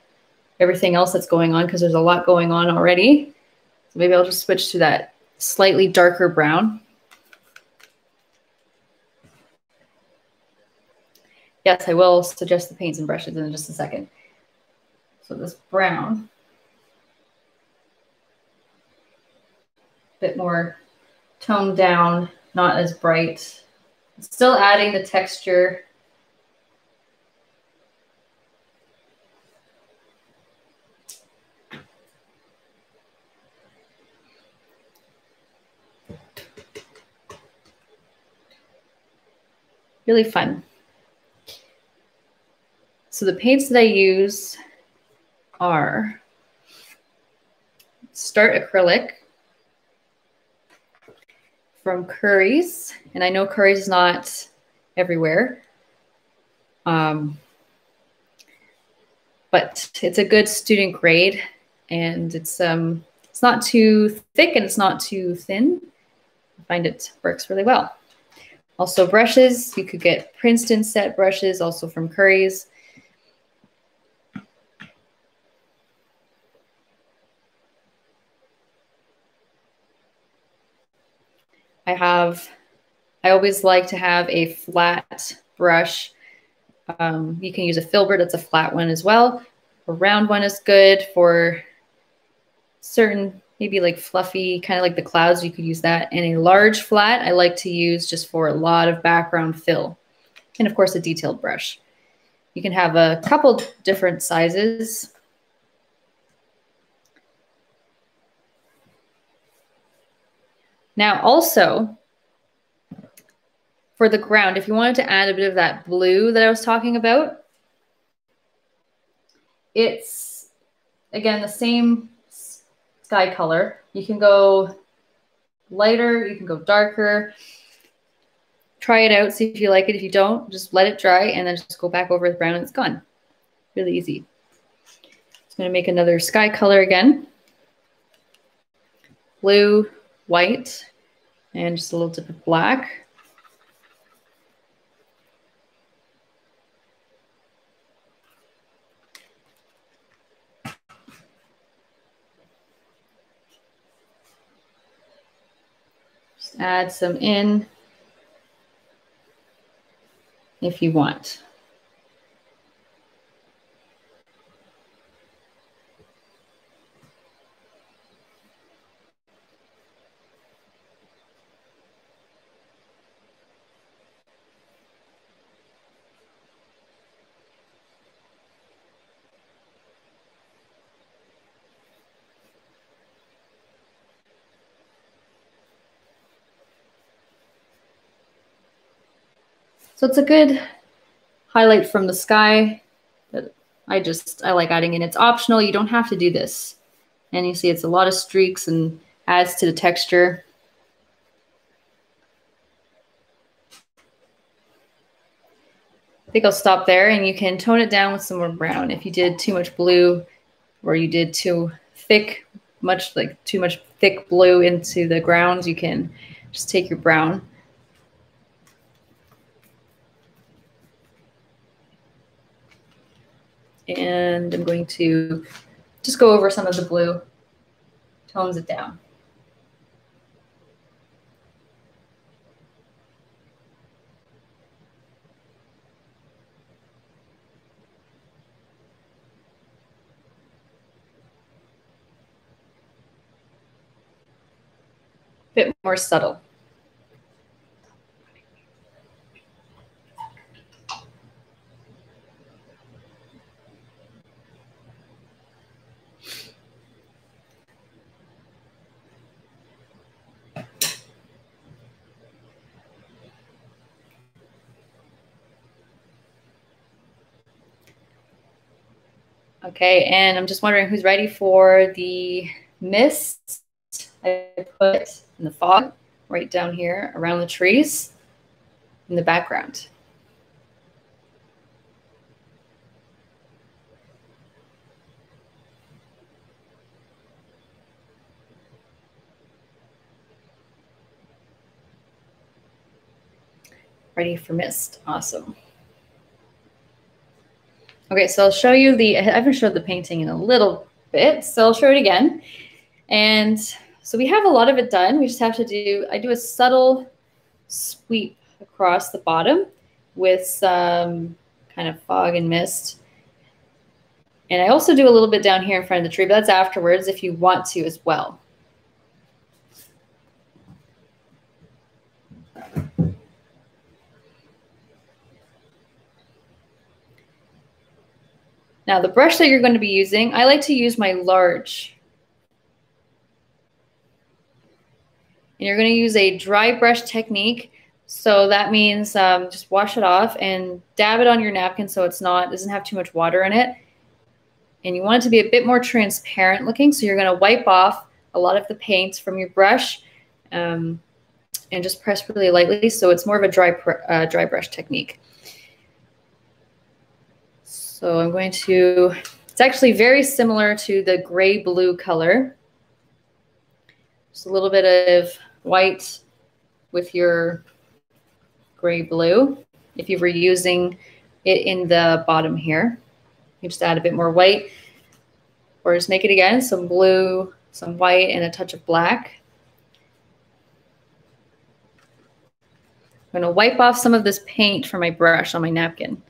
everything else that's going on, because there's a lot going on already. So maybe I'll just switch to that slightly darker brown. Yes, I will suggest the paints and brushes in just a second. So this brown, a bit more toned down, not as bright. It's still adding the texture. Really fun. So the paints that I use are Start Acrylic from Curry's, and I know Curry's is not everywhere, um, but it's a good student grade, and it's um it's not too thick and it's not too thin. I find it works really well. Also brushes, you could get Princeton set brushes, also from Curry's. I have, I always like to have a flat brush. Um, you can use a filbert, that's a flat one as well. A round one is good for certain, maybe like fluffy, kind of like the clouds, you could use that. And a large flat I like to use just for a lot of background fill. And of course a detailed brush. You can have a couple different sizes. Now also, for the ground, if you wanted to add a bit of that blue that I was talking about, it's, again, the same sky color. You can go lighter, you can go darker. Try it out, see if you like it. If you don't, just let it dry and then just go back over the brown and it's gone. Really easy. Just gonna make another sky color again. Blue, white, and just a little dip of black. Add some in if you want. So it's a good highlight from the sky that I just, I like adding in. It's optional, you don't have to do this. And you see it's a lot of streaks and adds to the texture. I think I'll stop there, and you can tone it down with some more brown. If you did too much blue, or you did too thick, much like too much thick blue into the ground, you can just take your brown. And I'm going to just go over some of the blue, tones it down. A bit more subtle. Okay, and I'm just wondering who's ready for the mist I put in the fog right down here around the trees. in the background. Ready for mist. Awesome. Okay, so I'll show you the, I haven't showed the painting in a little bit, so I'll show it again. And so we have a lot of it done. We just have to do, I do a subtle sweep across the bottom with some kind of fog and mist. And I also do a little bit down here in front of the tree, but that's afterwards if you want to as well. Now the brush that you're going to be using, I like to use my large. And you're going to use a dry brush technique. So that means um, just wash it off and dab it on your napkin so it's not, doesn't have too much water in it. And you want it to be a bit more transparent looking. So you're going to wipe off a lot of the paint from your brush um, and just press really lightly. So it's more of a dry, uh, dry brush technique. So I'm going to, it's actually very similar to the gray blue color. Just a little bit of white with your gray blue. If you were using it in the bottom here, you just add a bit more white or just make it again, some blue, some white, and a touch of black. I'm gonna wipe off some of this paint from my brush on my napkin.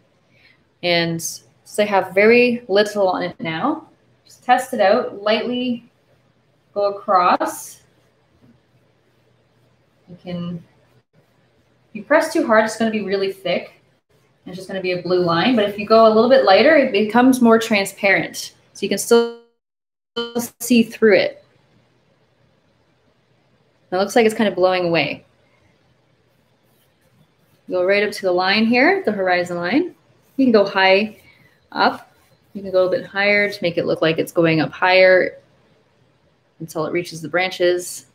And so I have very little on it now. Just test it out, lightly go across. You can, if you press too hard, it's going to be really thick. It's just going to be a blue line. But if you go a little bit lighter, it becomes more transparent. So you can still see through it. And it looks like it's kind of blowing away. Go right up to the line here, the horizon line. You can go high up. You can go a bit higher to make it look like it's going up higher until it reaches the branches.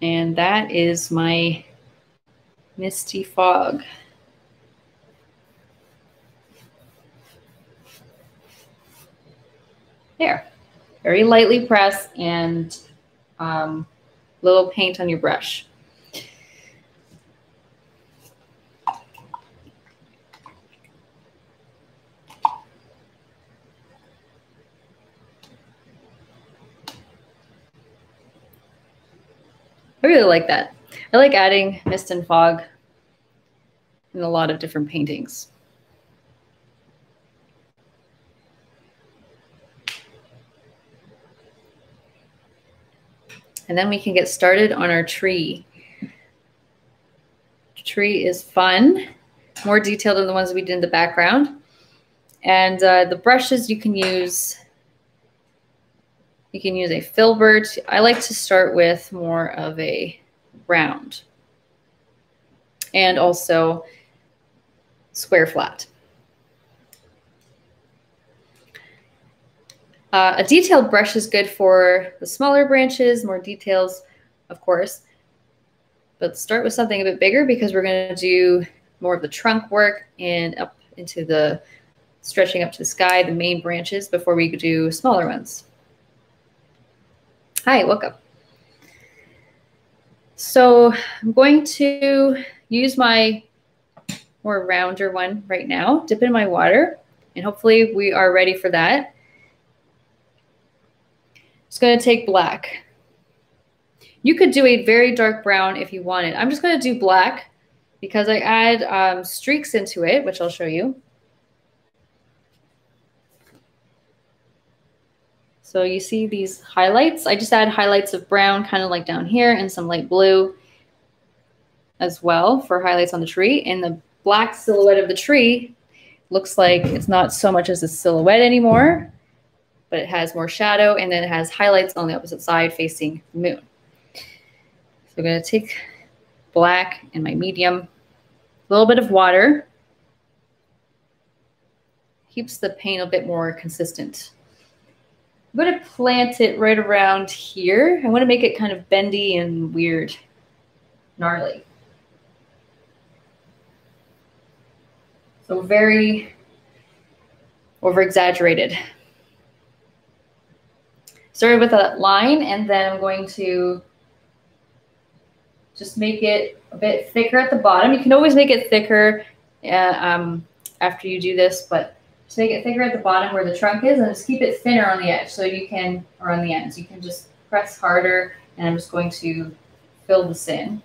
And that is my misty fog. There, very lightly press and um, little paint on your brush. I really like that. I like adding mist and fog in a lot of different paintings. And then we can get started on our tree. The tree is fun, more detailed than the ones we did in the background. And uh, the brushes you can use, you can use a filbert. I like to start with more of a round and also square flat. Uh, a detailed brush is good for the smaller branches, more details, of course. But start with something a bit bigger because we're going to do more of the trunk work and up into the stretching up to the sky, the main branches, before we do smaller ones. Hi, welcome. So I'm going to use my more rounder one right now, dip in my water, and hopefully we are ready for that. Just going to take black. You could do a very dark brown if you wanted. I'm just going to do black because I add um, streaks into it, which I'll show you. So you see these highlights. I just add highlights of brown, kind of like down here, and some light blue as well for highlights on the tree. And the black silhouette of the tree looks like it's not so much as a silhouette anymore, but it has more shadow, and then it has highlights on the opposite side facing the moon. So I'm going to take black and my medium, a little bit of water. Keeps the paint a bit more consistent. I'm going to plant it right around here. I want to make it kind of bendy and weird, gnarly. So very over-exaggerated. Started with a line, and then I'm going to just make it a bit thicker at the bottom. You can always make it thicker uh, um, after you do this, but just make it thicker at the bottom where the trunk is, and just keep it thinner on the edge so you can, or on the ends. You can just press harder, and I'm just going to fill this in.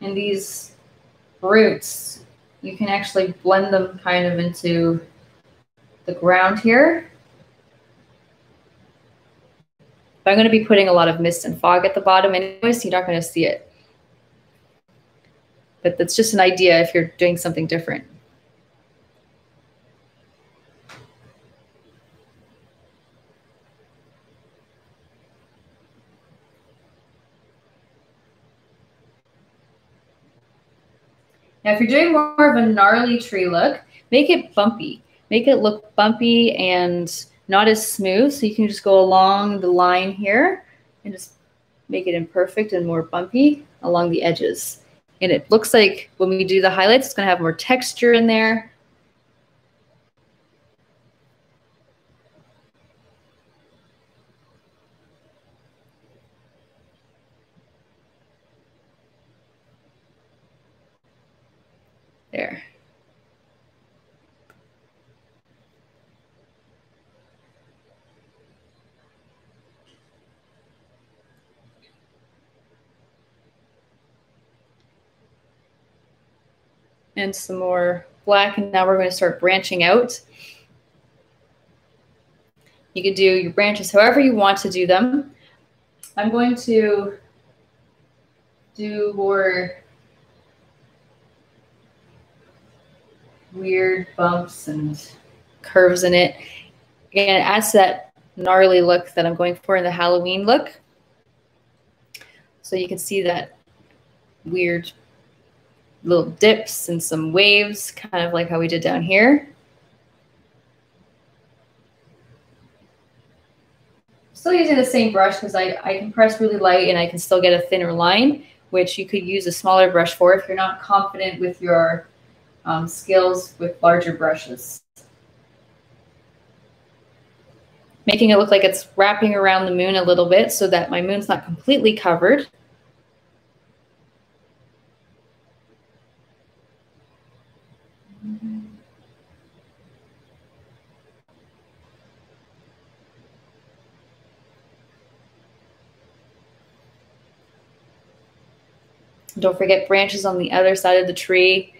And these roots, you can actually blend them kind of into the ground here. But I'm going to be putting a lot of mist and fog at the bottom anyway, so you're not going to see it. But that's just an idea if you're doing something different. Now, if you're doing more of a gnarly tree look, make it bumpy. Make it look bumpy and not as smooth. So you can just go along the line here and just make it imperfect and more bumpy along the edges. And it looks like when we do the highlights, it's going to have more texture in there. There. And some more black, and now we're going to start branching out. You can do your branches however you want to do them. I'm going to do more weird bumps and curves in it. Again, it adds to that gnarly look that I'm going for in the Halloween look. So you can see that weird little dips and some waves, kind of like how we did down here. Still using the same brush because I, I can press really light and I can still get a thinner line, which you could use a smaller brush for if you're not confident with your Um, skills with larger brushes. Making it look like it's wrapping around the moon a little bit so that my moon's not completely covered. Don't forget branches on the other side of the tree.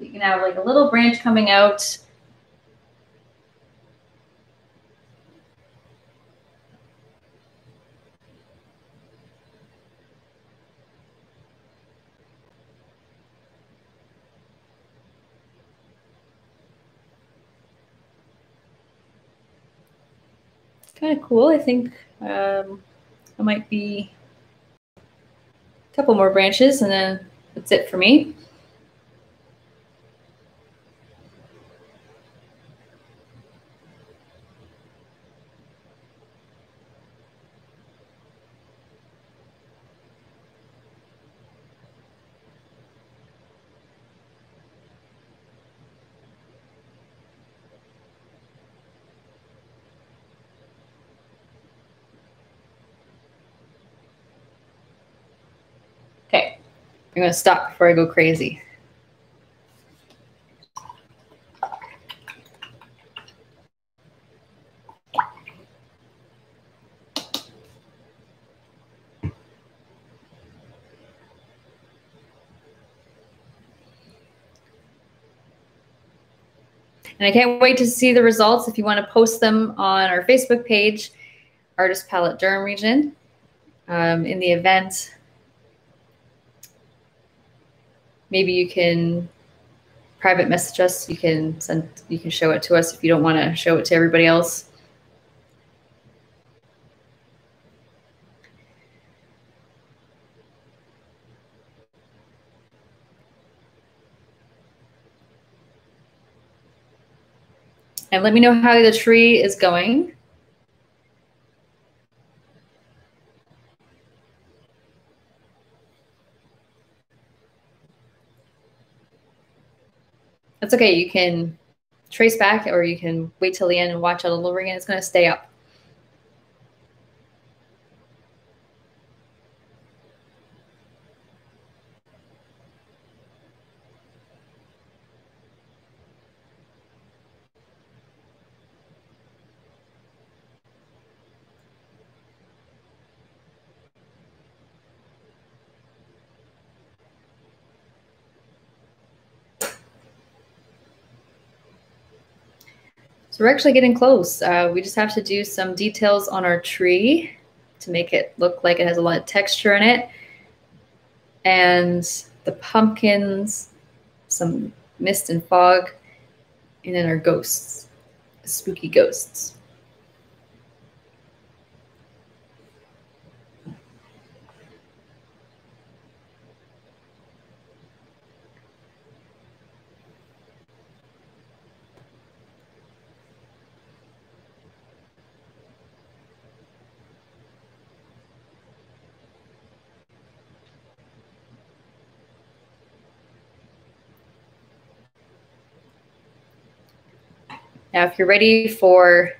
You can have like a little branch coming out. It's kind of cool. I think um, I might be a couple more branches and then that's it for me. I'm going to stop before I go crazy. And I can't wait to see the results. If you want to post them on our Facebook page, Artist's Palette Durham Region, um, in the event, maybe you can private message us. You can send, you can show it to us if you don't want to show it to everybody else. And let me know how the tree is going. That's okay, you can trace back or you can wait till the end and watch it all over again. It's gonna stay up. So we're actually getting close. Uh, we just have to do some details on our tree to make it look like it has a lot of texture in it. And the pumpkins, some mist and fog, and then our ghosts, spooky ghosts. Now, if you're ready for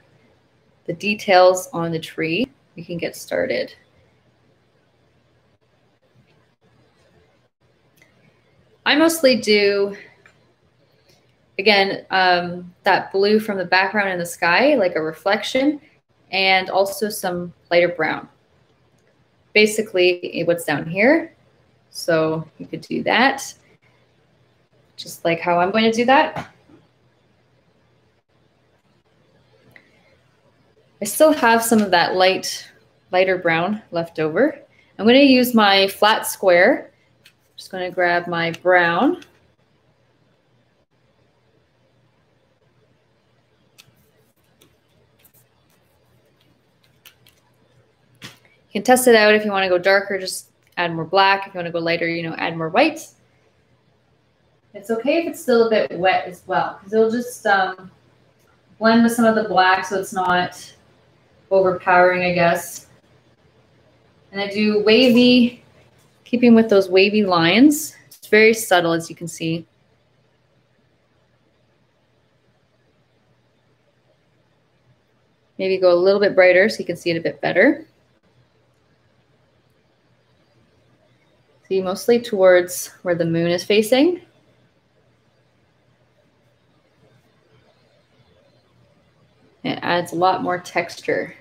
the details on the tree, we can get started. I mostly do, again, um, that blue from the background in the sky, like a reflection, and also some lighter brown. Basically, what's down here. So you could do that, just like how I'm going to do that. I still have some of that light, lighter brown left over. I'm going to use my flat square. I'm just going to grab my brown. You can test it out if you want to go darker, just add more black. If you want to go lighter, you know, add more white. It's okay if it's still a bit wet as well, because it'll just um, blend with some of the black, so it's not overpowering, I guess. And I do wavy, keeping with those wavy lines. It's very subtle, as you can see. Maybe go a little bit brighter so you can see it a bit better. See, mostly towards where the moon is facing. It adds a lot more texture.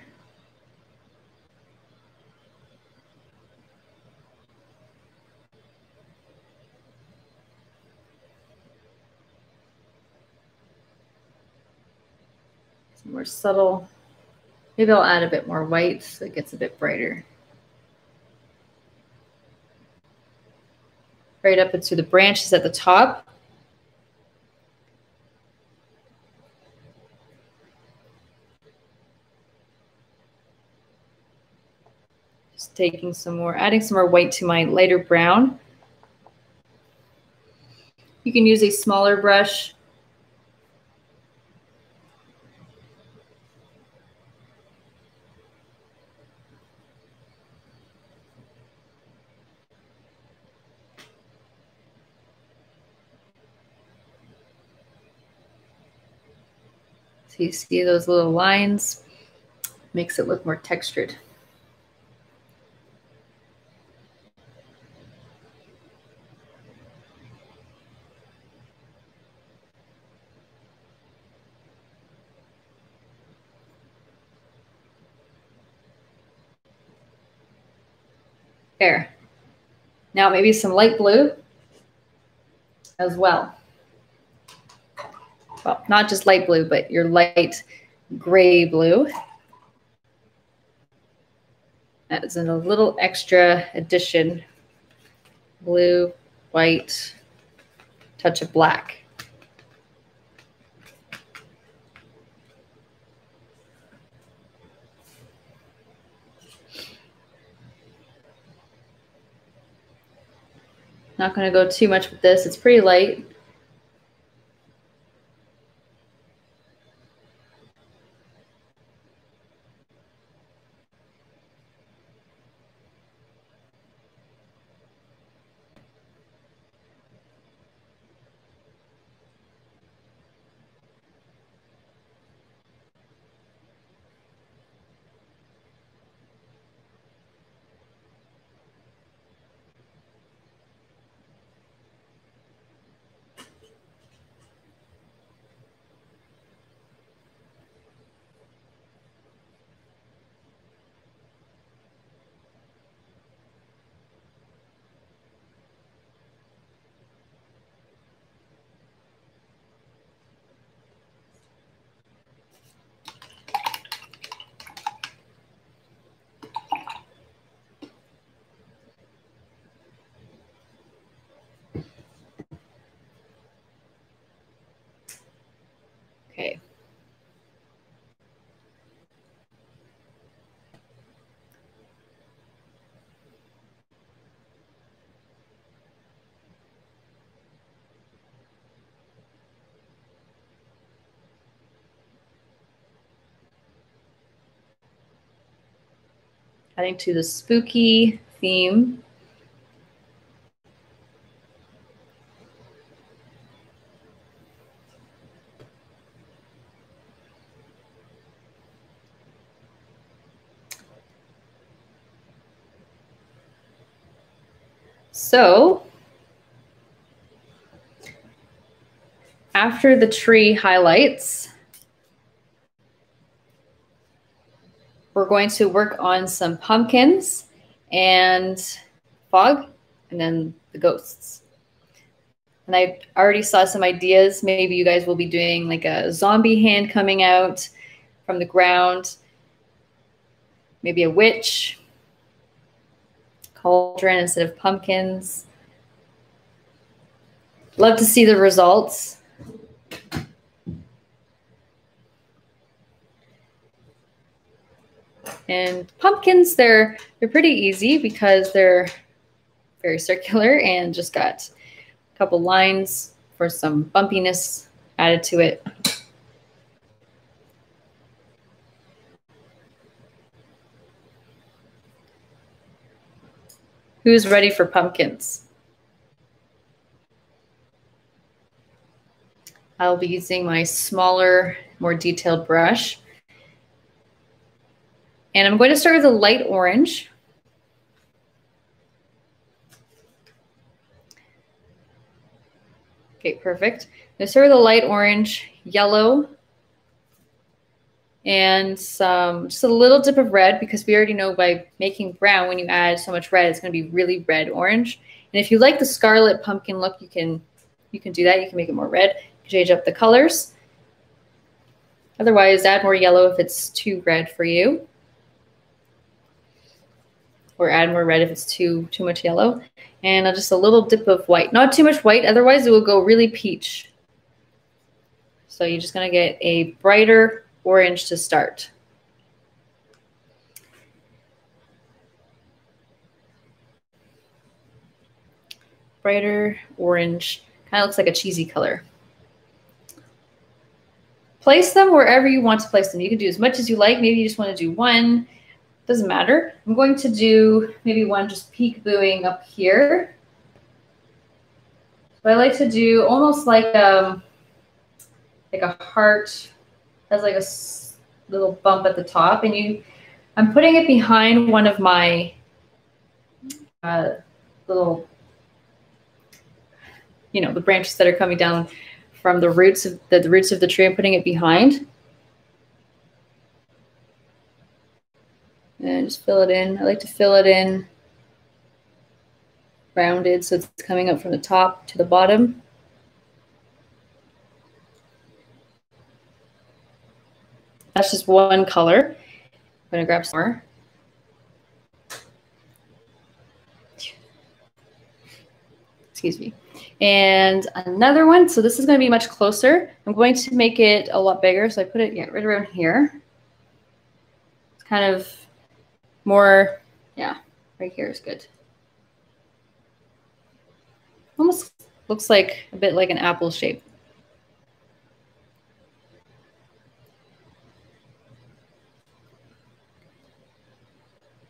It's more subtle. Maybe I'll add a bit more white so it gets a bit brighter. Right up into the branches at the top. Taking some more, adding some more white to my lighter brown. You can use a smaller brush. So you see those little lines, makes it look more textured. There. Now maybe some light blue as well. well, not just light blue, but your light gray blue. That is a little extra addition. Blue, white, touch of black. Not going to go too much with this. It's pretty light. Okay. Adding to the spooky theme. So after the tree highlights, we're going to work on some pumpkins and fog and then the ghosts. And I already saw some ideas. Maybe you guys will be doing like a zombie hand coming out from the ground, maybe a witch. Cauldron instead of pumpkins. Love to see the results. And pumpkins, they're they're pretty easy because they're very circular and just got a couple lines for some bumpiness added to it. Who's ready for pumpkins? I'll be using my smaller, more detailed brush. And I'm going to start with a light orange. Okay, perfect. I'm going to start with a light orange, yellow, and some, just a little dip of red, because we already know by making brown, when you add so much red, it's going to be really red orange. And if you like the scarlet pumpkin look, you can you can do that. You can make it more red, change up the colors. Otherwise, add more yellow if it's too red for you, or add more red if it's too too much yellow. And just a little dip of white, not too much white, otherwise it will go really peach. So you're just going to get a brighter orange to start. Brighter orange, kind of looks like a cheesy color. Place them wherever you want to place them. You can do as much as you like. Maybe you just want to do one, doesn't matter. I'm going to do maybe one just peek-booing up here. But I like to do almost like a, like a heart, has like a little bump at the top, and you, I'm putting it behind one of my uh, little, you know, the branches that are coming down from the roots of the, the roots of the tree. I'm putting it behind, and just fill it in. I like to fill it in rounded, so it's coming up from the top to the bottom. That's just one color. I'm gonna grab some more. Excuse me. And another one. So this is gonna be much closer. I'm going to make it a lot bigger. So I put it yeah, right around here. It's kind of more, yeah, right here is good. Almost looks like a bit like an apple shape.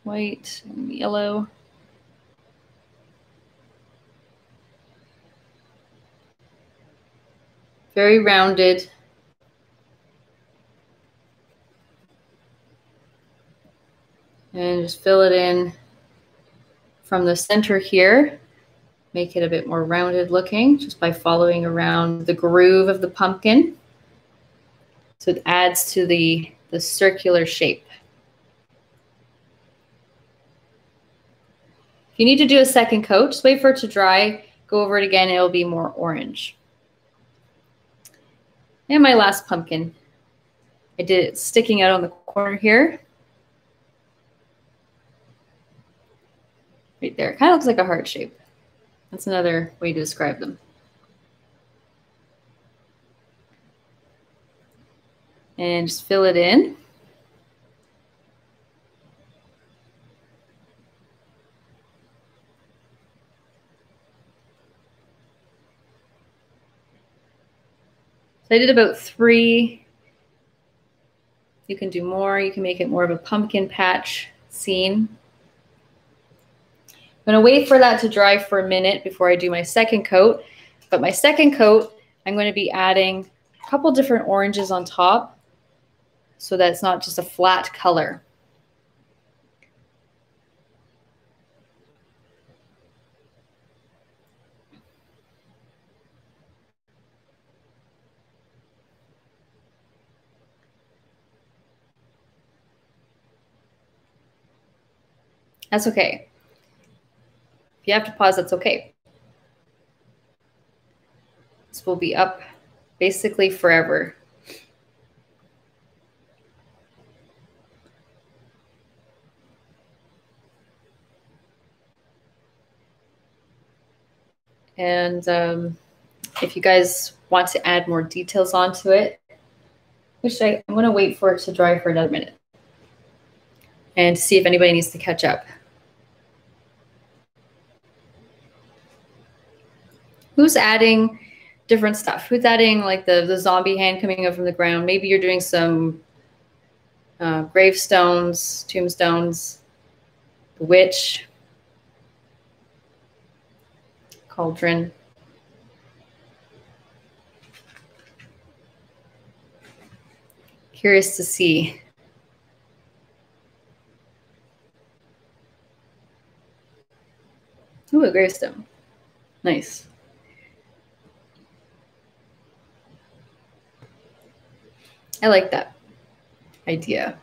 White and yellow. Very rounded. And just fill it in from the center here. Make it a bit more rounded looking just by following around the groove of the pumpkin. So it adds to the, the circular shape. If you need to do a second coat, just wait for it to dry, go over it again, it'll be more orange. And my last pumpkin. I did it sticking out on the corner here. Right there, it kind of looks like a heart shape. That's another way to describe them. And just fill it in. So I did about three. You can do more. You can make it more of a pumpkin patch scene. I'm going to wait for that to dry for a minute before I do my second coat. But my second coat, I'm going to be adding a couple different oranges on top so that it's not just a flat color. That's okay. If you have to pause, that's okay. This will be up basically forever. And um, if you guys want to add more details onto it, which I, I'm going to wait for it to dry for another minute and see if anybody needs to catch up. Who's adding different stuff? Who's adding like the, the zombie hand coming up from the ground? Maybe you're doing some uh, gravestones, tombstones, the witch, cauldron. Curious to see. Ooh, a gravestone. Nice. I like that idea.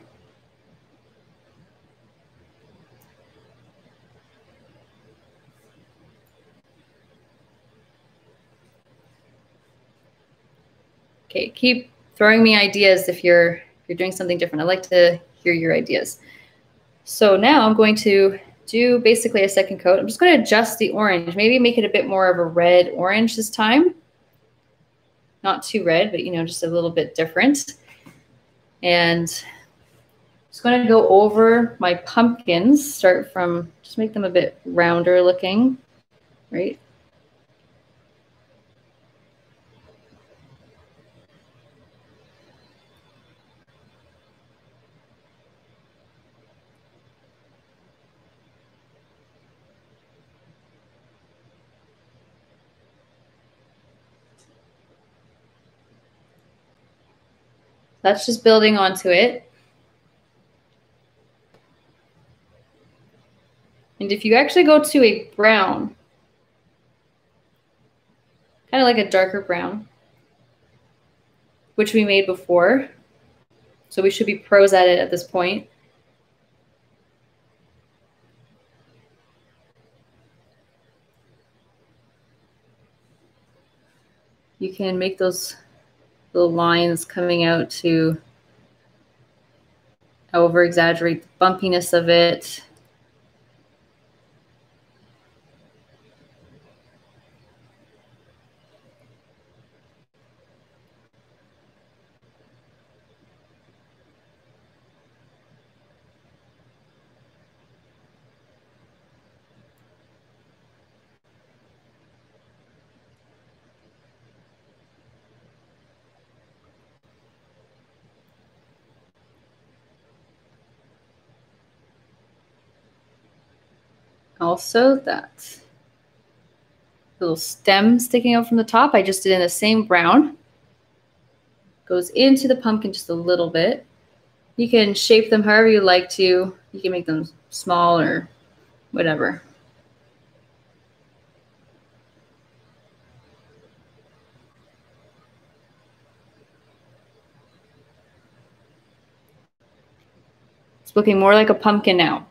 Okay, keep throwing me ideas if you're if you're doing something different. I like to hear your ideas. So now I'm going to do basically a second coat. I'm just going to adjust the orange, maybe make it a bit more of a red orange this time. Not too red, but you know, just a little bit different. And I'm just going to go over my pumpkins, start from, just make them a bit rounder looking, right? That's just building onto it. And if you actually go to a brown, kind of like a darker brown, which we made before, so we should be pros at it at this point. You can make those little lines coming out to I over-exaggerate the bumpiness of it. Also that little stem sticking out from the top, I just did in the same brown. Goes into the pumpkin just a little bit. You can shape them however you like to. You can make them small or whatever. It's looking more like a pumpkin now.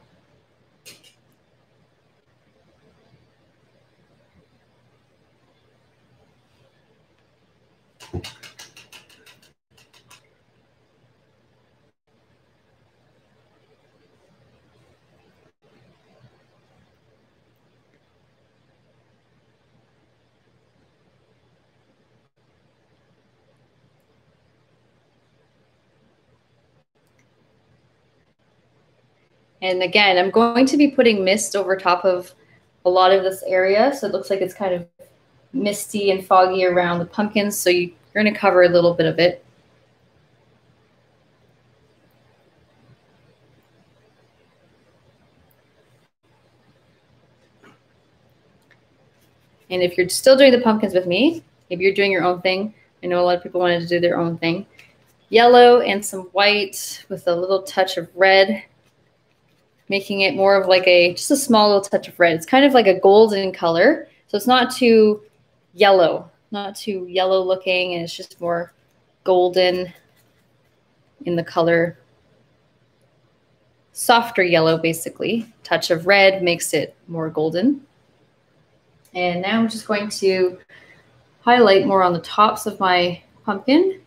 And again, I'm going to be putting mist over top of a lot of this area. So it looks like it's kind of misty and foggy around the pumpkins. So you're going to cover a little bit of it. And if you're still doing the pumpkins with me, if you're doing your own thing, I know a lot of people wanted to do their own thing. Yellow and some white with a little touch of red, making it more of like a, just a small little touch of red. It's kind of like a golden color. So it's not too yellow, not too yellow looking, and it's just more golden in the color. Softer yellow, basically. Touch of red makes it more golden. And now I'm just going to highlight more on the tops of my pumpkin.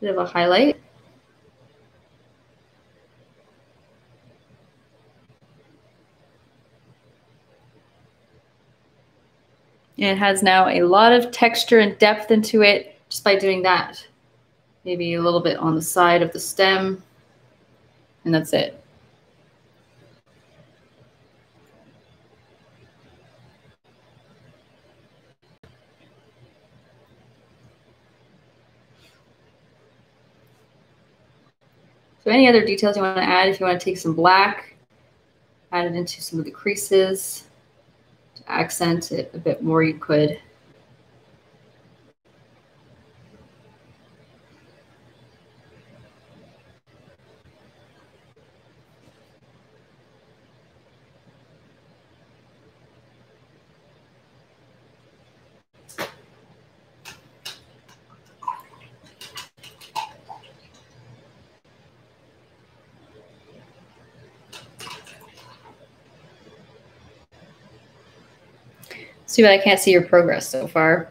Bit of a highlight. And it has now a lot of texture and depth into it just by doing that. Maybe a little bit on the side of the stem, and that's it. So any other details you want to add, if you want to take some black, add it into some of the creases, accent it a bit more, you could. Too bad I can't see your progress so far.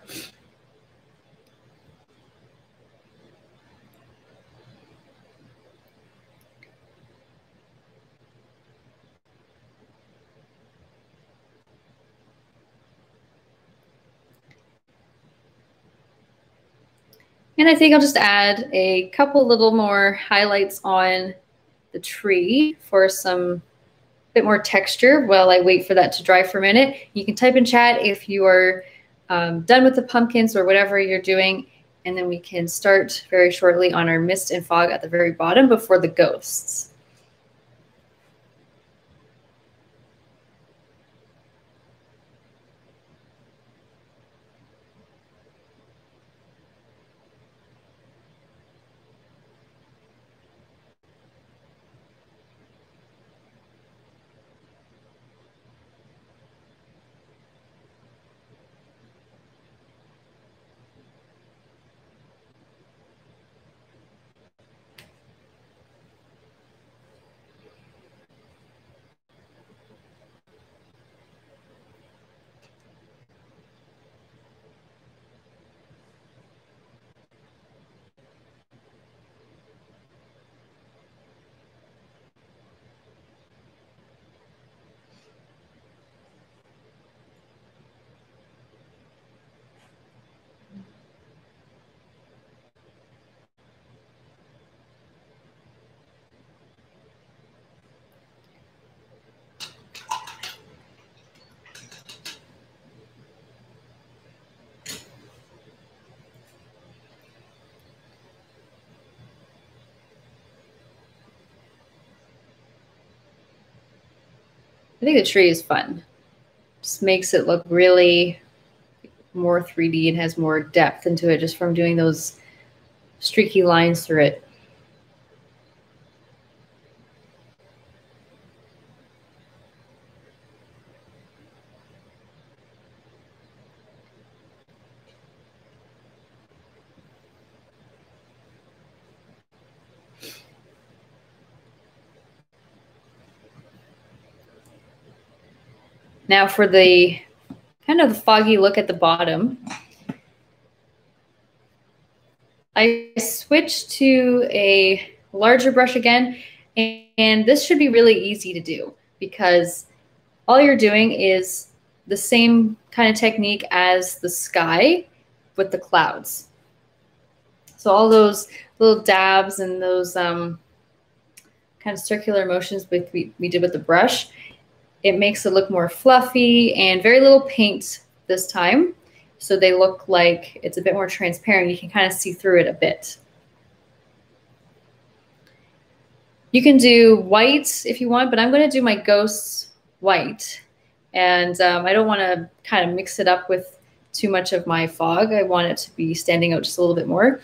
And I think I'll just add a couple little more highlights on the tree for some bit more texture while I wait for that to dry for a minute. You can type in chat if you are um, done with the pumpkins or whatever you're doing, and then we can start very shortly on our mist and fog at the very bottom before the ghosts. I think the tree is fun. Just makes it look really more three D and has more depth into it just from doing those streaky lines through it. Now for the kind of the foggy look at the bottom, I switched to a larger brush again, and this should be really easy to do because all you're doing is the same kind of technique as the sky with the clouds. So all those little dabs and those um, kind of circular motions we, we did with the brush, it makes it look more fluffy and very little paint this time. So they look like it's a bit more transparent. You can kind of see through it a bit. You can do white if you want, but I'm going to do my ghosts white. And um, I don't want to kind of mix it up with too much of my fog. I want it to be standing out just a little bit more.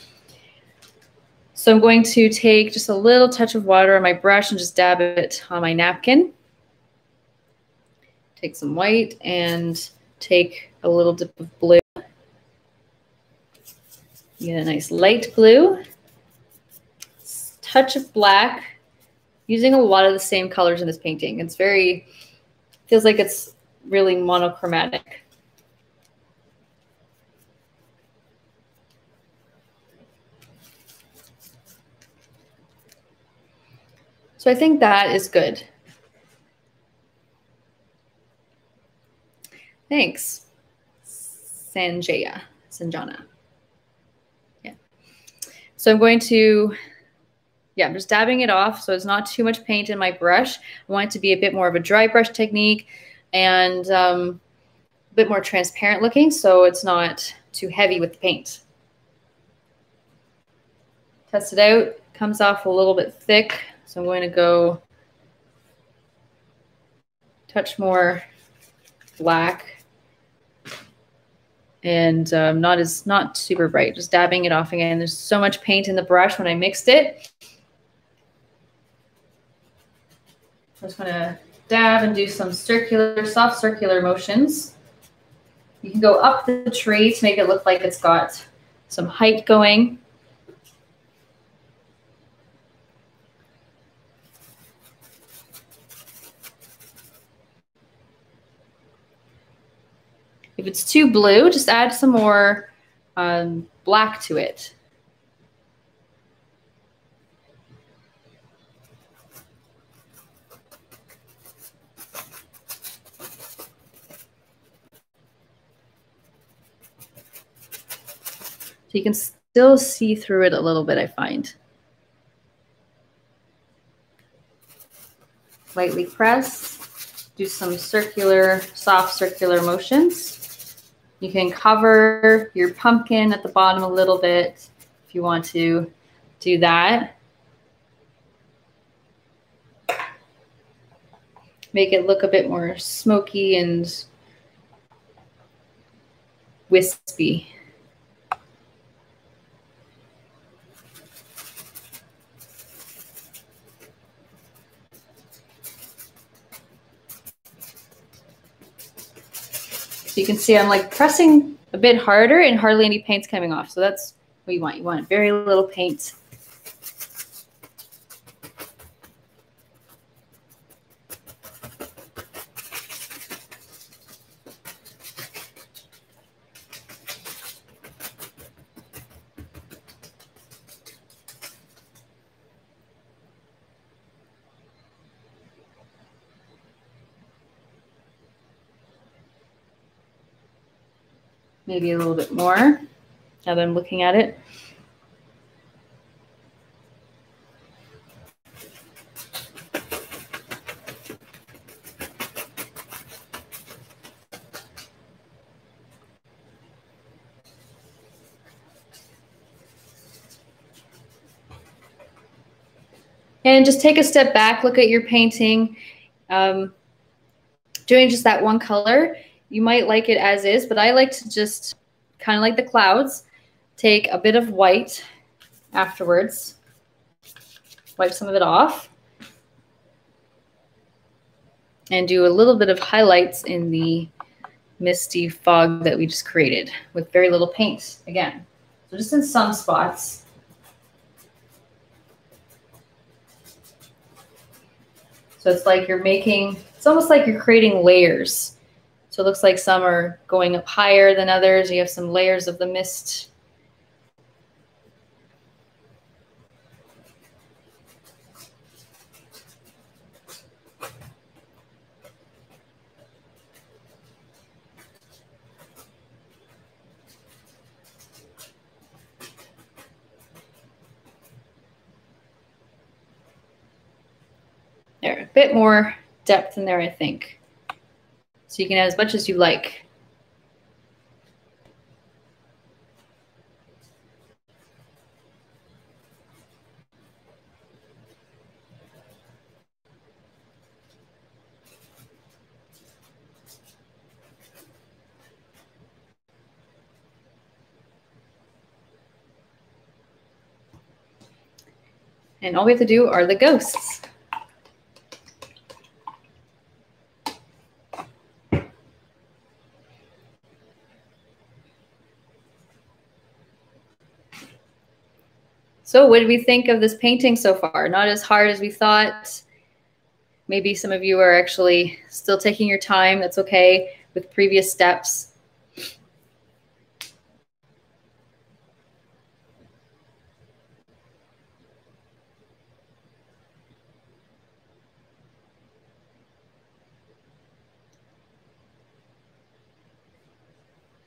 So I'm going to take just a little touch of water on my brush and just dab it on my napkin. Take some white and take a little dip of blue. You get a nice light blue. Touch of black, using a lot of the same colors in this painting. It's very, feels like it's really monochromatic. So I think that is good. Thanks, Sanjaya, Sanjana. Yeah. So I'm going to, yeah, I'm just dabbing it off so it's not too much paint in my brush. I want it to be a bit more of a dry brush technique and um, a bit more transparent looking so it's not too heavy with the paint. Test it out. Comes off a little bit thick. So I'm going to go touch more black. And um, not as not super bright, just dabbing it off again. There's so much paint in the brush when I mixed it. I'm just gonna dab and do some circular, soft circular motions. You can go up the tree to make it look like it's got some height going. If it's too blue, just add some more um, black to it. So you can still see through it a little bit, I find. Lightly press, do some circular, soft circular motions. You can cover your pumpkin at the bottom a little bit if you want to do that. Make it look a bit more smoky and wispy. So you can see I'm like pressing a bit harder and hardly any paint's coming off. So that's what you want. You want very little paint. Maybe a little bit more now that I'm looking at it. And just take a step back, look at your painting. Um, doing just that one color, you might like it as is, but I like to just kind of like the clouds, take a bit of white afterwards, wipe some of it off, and do a little bit of highlights in the misty fog that we just created with very little paint again. So just in some spots. So it's like you're making, it's almost like you're creating layers. So it looks like some are going up higher than others. You have some layers of the mist. There, a bit more depth in there, I think. So you can add as much as you like. And all we have to do are the ghosts. So what did we think of this painting so far? Not as hard as we thought. Maybe some of you are actually still taking your time. That's okay with previous steps.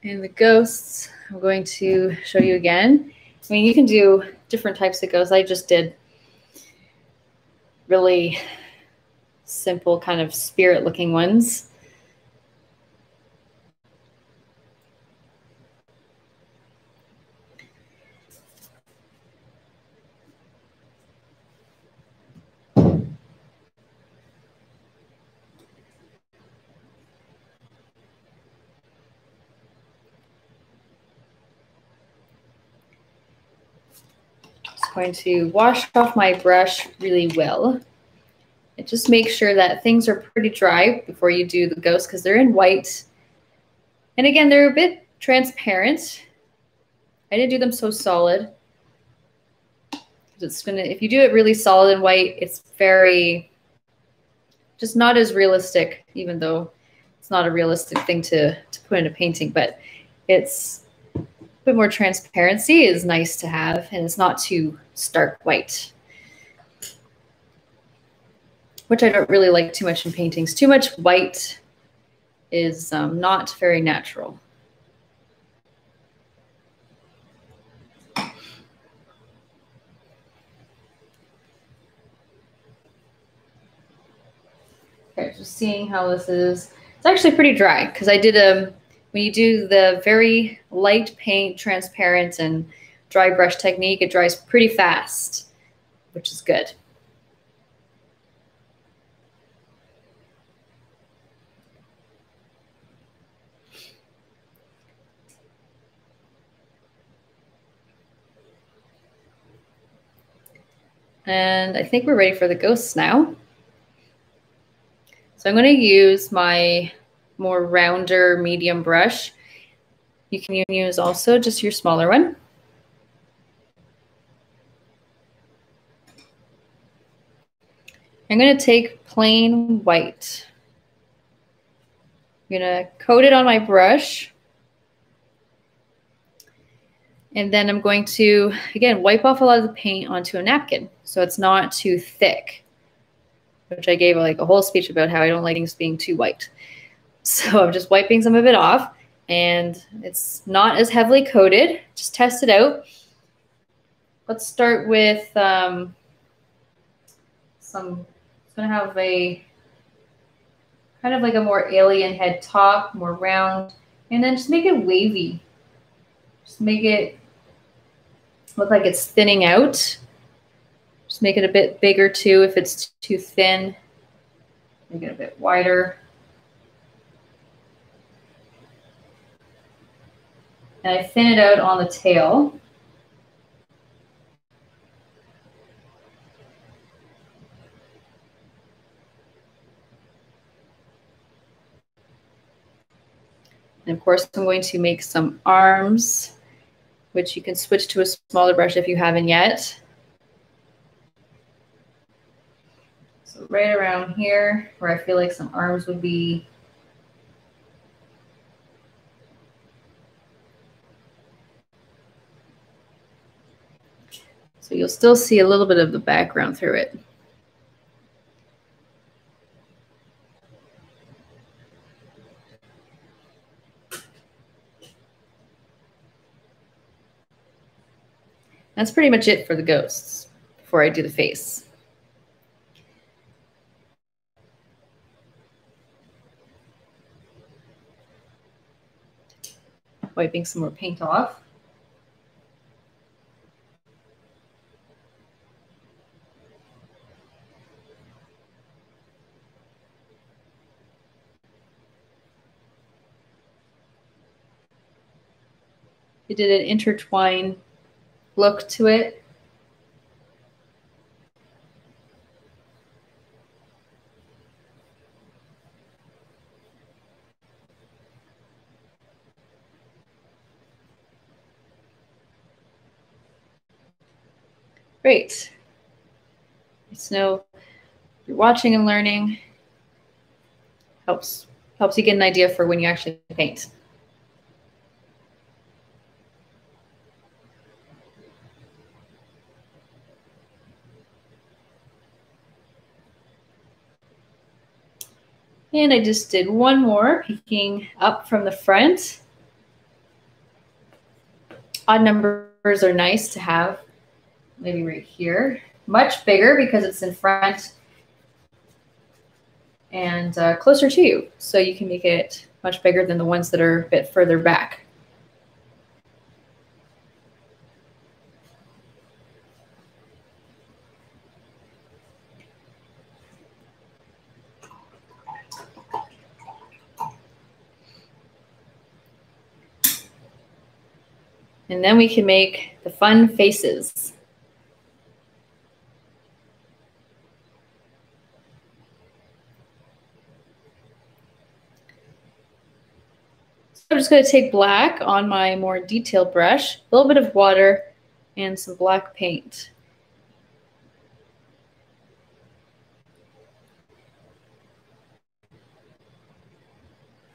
And the ghosts, I'm going to show you again. I mean, you can do different types of ghosts. I just did really simple kind of spirit looking ones. Going to wash off my brush really well and just make sure that things are pretty dry before you do the ghosts, because they're in white and again they're a bit transparent. I didn't do them so solid. It's gonna, if you do it really solid and white, it's very just not as realistic, even though it's not a realistic thing to, to put in a painting, but it's a bit more transparency is nice to have, and it's not too stark white, which I don't really like too much in paintings. Too much white is um, not very natural. Okay, just seeing how this is. It's actually pretty dry, because I did a, when you do the very light paint, transparent and dry brush technique, it dries pretty fast, which is good. And I think we're ready for the ghosts now. So I'm going to use my more rounder medium brush. You can use also just your smaller one. I'm going to take plain white. I'm going to coat it on my brush. And then I'm going to, again, wipe off a lot of the paint onto a napkin so it's not too thick, which I gave like a whole speech about how I don't like things being too white. So I'm just wiping some of it off, and it's not as heavily coated. Just test it out. Let's start with um, some... Gonna have a kind of like a more alien head top, more round, and then just make it wavy. Just make it look like it's thinning out. Just make it a bit bigger too if it's too thin. Make it a bit wider. and I thin it out on the tail. And of course, I'm going to make some arms, which you can switch to a smaller brush if you haven't yet. So right around here, where I feel like some arms would be. So you'll still see a little bit of the background through it. That's pretty much it for the ghosts before I do the face. Wiping some more paint off. It did an intertwine look to it. Great. So you're watching and learning. Helps helps you get an idea for when you actually paint. And I just did one more, peeking up from the front. Odd numbers are nice to have. Maybe right here. Much bigger because it's in front and uh, closer to you. So you can make it much bigger than the ones that are a bit further back. And then we can make the fun faces. I'm just going to take black on my more detailed brush, a little bit of water, and some black paint.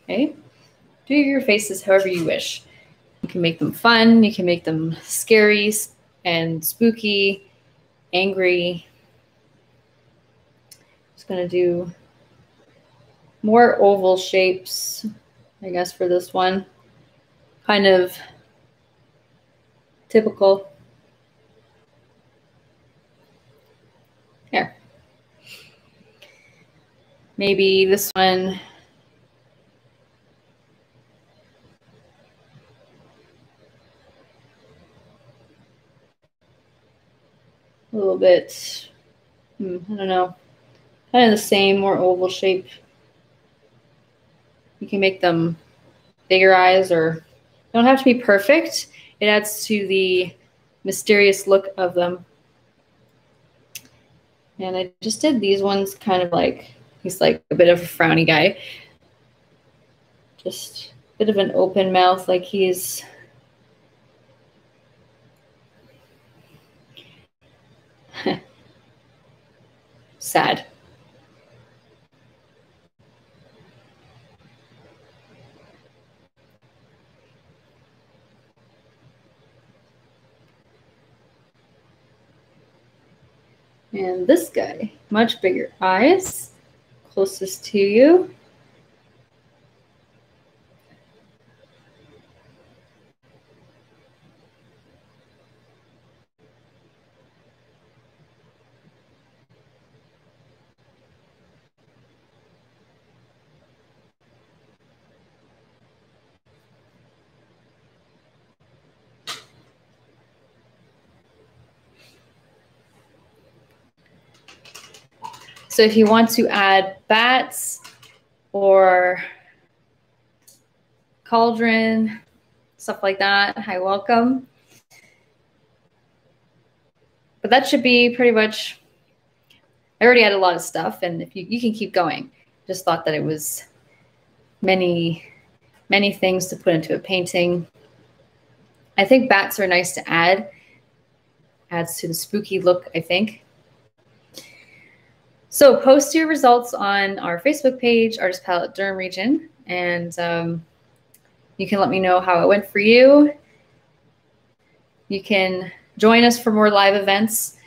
Okay, do your faces however you wish. You can make them fun, you can make them scary and spooky, angry. I'm just going to do more oval shapes, I guess, for this one, kind of typical. There. Maybe this one. A little bit, hmm, I don't know, kind of the same, more oval shape. You can make them bigger eyes, or they don't have to be perfect. It adds to the mysterious look of them. And I just did these ones kind of like, he's like a bit of a frowny guy. Just a bit of an open mouth, like he's sad. And this guy, much bigger eyes, closest to you. So if you want to add bats or cauldron, stuff like that. Hi, welcome. But that should be pretty much, I already had a lot of stuff, and if you, you can keep going. Just thought that it was many, many things to put into a painting. I think bats are nice to add. Adds to the spooky look, I think. So post your results on our Facebook page, Artist's Palette Durham Region, and um, you can let me know how it went for you. You can join us for more live events.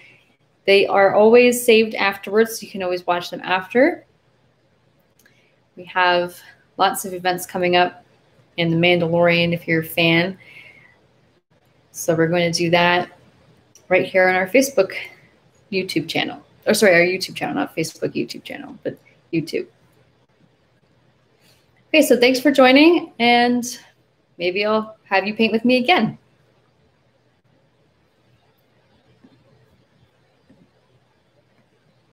They are always saved afterwards, so you can always watch them after. We have lots of events coming up in The Mandalorian if you're a fan. So we're going to do that right here on our Facebook YouTube channel. Or sorry, our YouTube channel, not Facebook YouTube channel, but YouTube. Okay, so thanks for joining, and maybe I'll have you paint with me again.